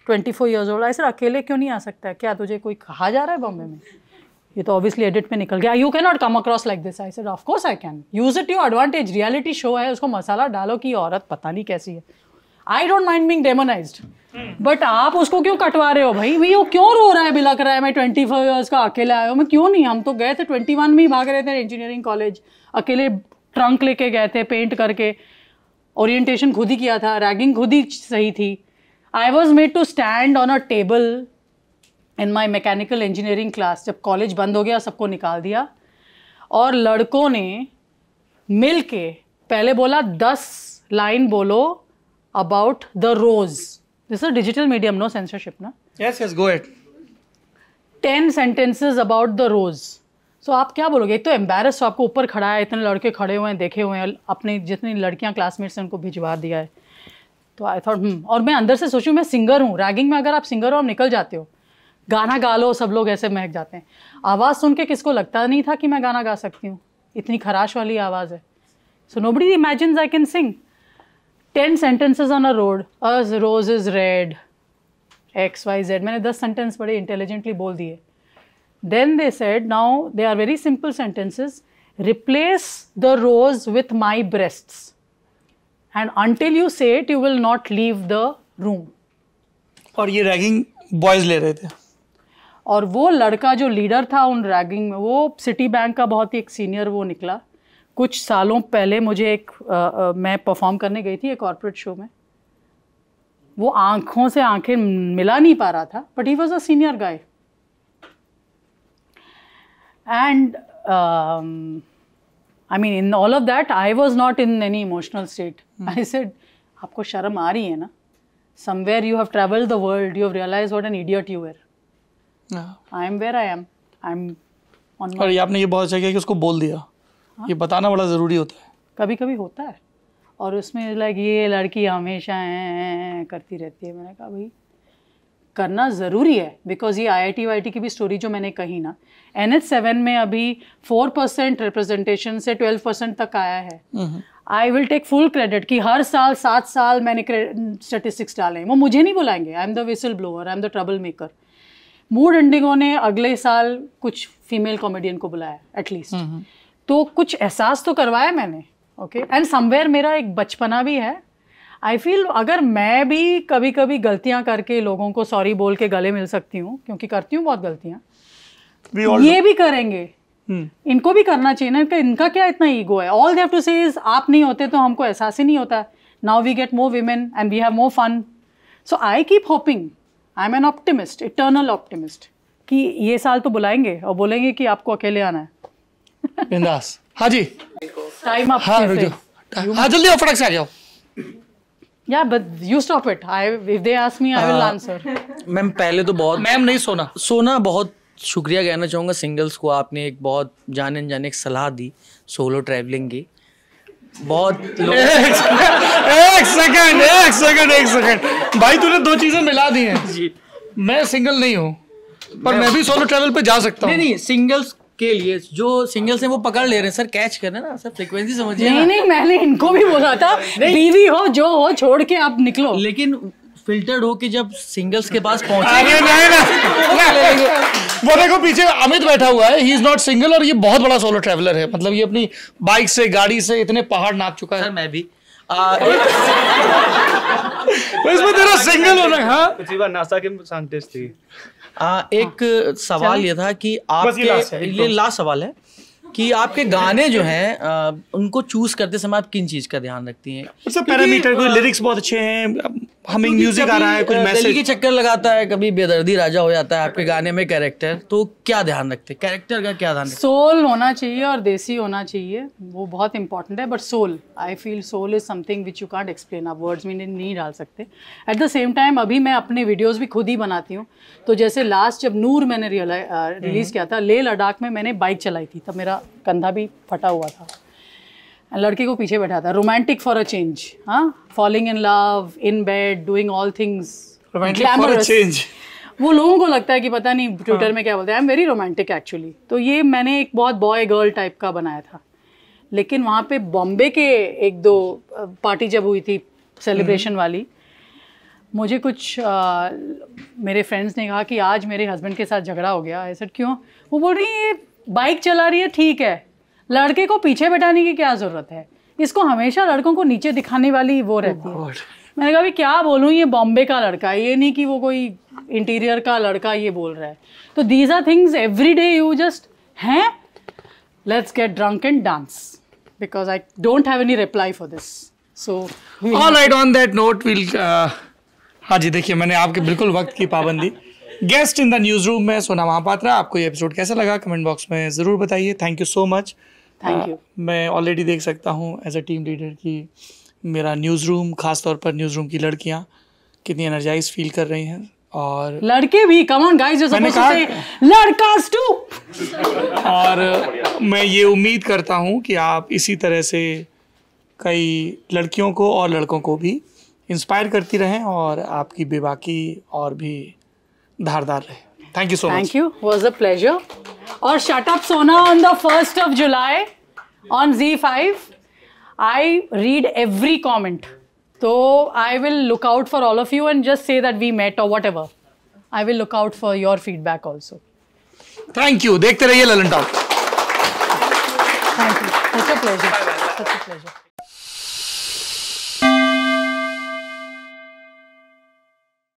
twenty four years old. I sir अकेले क्यों नहीं आ सकता है, क्या तुझे कोई कहा जा रहा है बॉम्बे में? ये तो ऑब्वियसली एडिट में निकल गया. You can not come across like this. I said of course I can, use it your advantage. Reality show है, उसको मसाला डालो कि औरत पता नहीं कैसी है. I don't mind being demonised, but आप उसको क्यों कटवा रहे हो भाई? भाई वो क्यों रो रहा है, बिलक रहा है? मैं ट्वेंटी फोर ईयर्स का अकेला आया हूँ. मैं क्यों नहीं, हम तो गए थे ट्वेंटी वन में ही, भाग रहे थे इंजीनियरिंग कॉलेज, अकेले ट्रंक लेके गए थे, पेंट करके, ओरिएंटेशन खुद ही किया था, रैगिंग खुद ही सही थी. I was made to stand on a table in my mechanical engineering class, जब कॉलेज बंद हो गया, सबको निकाल दिया और लड़कों ने मिल के पहले बोला दस लाइन बोलो about the rose. This is digital medium, no censorship ना. Yes yes, go it. Ten sentences about the rose. So आप क्या बोलोगे? एक तो एम्बेरस हो, आपको ऊपर खड़ा है, इतने लड़के खड़े हुए हैं, देखे हुए हैं, अपने जितनी लड़कियां क्लासमेट्स हैं उनको भिजवा दिया है. तो आई थॉट, और मैं अंदर से सोचूं मैं सिंगर हूँ. रैगिंग में अगर आप सिंगर हो, आप निकल जाते हो, गाना गा लो, सब लोग ऐसे महक जाते हैं। आवाज़ सुन के किसको लगता नहीं था कि मैं गाना गा सकती हूँ, इतनी खराश वाली आवाज़ है। So nobody imagines I can sing ten sentences on a road, as rose is red, X Y Z. मैंने दस सेंटेंस बड़े इंटेलिजेंटली बोल दिए। Then they said now they are very simple sentences, replace the rose with my breasts and until you say it you will not leave the room. और ये ragging boys ले रहे थे, और वो लड़का जो लीडर था उन रैगिंग में, वो सिटी बैंक का बहुत ही एक सीनियर वो निकला। कुछ सालों पहले मुझे एक आ, आ, मैं परफॉर्म करने गई थी एक कॉर्पोरेट शो में, वो आंखों से आंखें मिला नहीं पा रहा था, but he was a senior guy. And I mean, in all of that, I was not in any emotional state. Hmm. I said, "आपको शर्म आ रही है ना? Somewhere you have traveled the world, you have realized what an idiot you were. No. I am where I am. I am on." और ये आपने ये बहुत अच्छा किया कि उसको बोल दिया। हाँ? ये बताना बड़ा ज़रूरी होता है। कभी-कभी होता है। और उसमें लाइक ये लड़की हमेशा ऐ करती रहती है। मैंने कहा भाई करना ज़रूरी है, बिकॉज ये I I T Y T की भी स्टोरी जो मैंने कही ना, एन एच सेवन में अभी फोर परसेंट रिप्रेजेंटेशन से ट्वेल्व परसेंट तक आया है। I will take full credit कि हर साल सात साल मैंने स्टेटिस्टिक्स डाले हैं। वो मुझे नहीं बुलाएंगे, I am the whistle blower, I am the trouble maker. Mood Indigo ने अगले साल कुछ फीमेल कॉमेडियन को बुलाया एटलीस्ट, तो कुछ एहसास तो करवाया मैंने। ओके, एंड समवेयर मेरा एक बचपना भी है। आई फील अगर मैं भी कभी कभी गलतियां करके लोगों को सॉरी बोल के गले मिल सकती हूँ, क्योंकि करती हूँ बहुत गलतियां, ये भी करेंगे। hmm. इनको भी करना चाहिए ना, इनका, इनका क्या इतना ईगो है। All they have to say is आप नहीं होते तो हमको एहसास ही नहीं होता। Now we get more women and we have more fun. So I keep hoping, I am an optimist, eternal optimist, कि ये साल तो बुलाएंगे और बोलेंगे कि आपको अकेले आना है। बिंदास। हाँ जी, टाइम अप। हाँ जल्दी आओ, फटाक से आ जाओ। Yeah, but you stop it. I, if they ask me, I will answer. Ma'am पहले तो बहुत मैम नहीं सोना सोना बहुत शुक्रिया कहना चाहूँगा सिंगल्स को। आपने एक बहुत जाने जाने एक सलाह दी सोलो ट्रैवलिंग की, बहुत लोग एक सेकंड एक सेकंड एक सेकंड भाई तूने दो चीज़ें मिला दी हैं जी। मैं सिंगल नहीं हूँ पर मैं, मैं भी सोलो ट्रैवल पे जा सकता हूँ। नहीं नहीं, सिंगल्स के लिए जो सिंगल्स हैं वो पकड़ ले रहे हैं सर, कैच करना ना सर, फ्रीक्वेंसी समझिए। नहीं नहीं, मैंने इनको भी बोला था बीवी हो जो हो छोड़ के आप निकलो, लेकिन फिल्टर्ड हो के जब सिंगल्स के पास पहुंचे। नहीं नहीं, वो देखो पीछे अमित बैठा हुआ है, ही इज नॉट सिंगल और ये बहुत बड़ा सोलो ट्रैवलर है। मतलब ये अपनी बाइक से गाड़ी से इतने पहाड़ नाप चुका है। सर मैं भी इसमें तेरा सिंगल होना। हाँ पिछली बार नासा के साइंटिस्ट थी। आ, एक हाँ। सवाल ये था कि आपके ये लास्ट सवाल है कि आपके गाने जो हैं उनको चूज करते समय आप किन चीज का ध्यान रखती हैं? सब पैरामीटर, कोई लिरिक्स बहुत अच्छे हैं, हमिंग म्यूजिक आ रहा है, कुछ मैसेज के चक्कर लगाता है, कभी बेदर्दी राजा हो जाता है आपके गाने में कैरेक्टर, तो क्या ध्यान रखते हैं कैरेक्टर का? क्या ध्यान? सोल होना चाहिए और देसी होना चाहिए, वो बहुत इंपॉर्टेंट है। But soul, I feel soul is something which you can't explain, आप वर्ड्स में नहीं डाल सकते। एट द सेम टाइम अभी मैं अपने वीडियोज भी खुद ही बनाती हूँ, तो जैसे लास्ट जब नूर मैंने रिलीज किया था, लेह लद्दाख में मैंने बाइक चलाई थी, तब मेरा कंधा भी फटा हुआ था, लड़के को पीछे बैठा था। रोमांटिक फॉर अ चेंज, हाँ, falling in love, in bed, doing all things romantic for a change. वो लोगों को लगता है कि पता नहीं ट्विटर हाँ. में क्या बोलते हैं, I am very romantic actually. तो ये मैंने एक बहुत बॉय गर्ल टाइप का बनाया था, लेकिन वहाँ पे बॉम्बे के एक दो पार्टी जब हुई थी सेलिब्रेशन वाली, मुझे कुछ आ, मेरे फ्रेंड्स ने कहा कि आज मेरे हस्बैंड के साथ झगड़ा हो गया। आई सेड क्यों? वो बोल रही है बाइक चला रही है, ठीक है, लड़के को पीछे बैठाने की क्या ज़रूरत है, इसको हमेशा लड़कों को नीचे दिखाने वाली वो रहती है। oh मैंने कहा भी क्या बोलूँ, ये बॉम्बे का लड़का है, ये नहीं कि वो कोई इंटीरियर का लड़का ये बोल रहा है। तो these are things every day you just हैं, let's get drunk and dance, because I don't have any reply for this. So all right, on that note will. हाँ जी, देखिए मैंने आपके बिल्कुल वक्त की पाबंदी। Guest in the news room में सोना महापात्रा, आपको ये एपिसोड कैसा लगा कमेंट बॉक्स में ज़रूर बताइए। Thank you so much. Thank you. मैं ऑलरेडी देख सकता हूँ एज अ टीम लीडर कि मेरा न्यूज़ रूम, खासतौर पर न्यूज़ रूम की लड़कियाँ कितनी एनर्जाइज फील कर रही हैं, और लड़के भी, कम ऑन गाइस, लड़कास टू। और मैं ये उम्मीद करता हूँ कि आप इसी तरह से कई लड़कियों को और लड़कों को भी इंस्पायर करती रहें और आपकी बेबाकी और भी धारदार रहे। Thank you so much. Thank you. It was a pleasure. And Shut Up Sona on the first of July on Z E E five. I read every comment. So I will look out for all of you and just say that we met or whatever. I will look out for your feedback also. Thank you. देखते रहिए Lallantop. Thank you. Such a pleasure. Such a pleasure.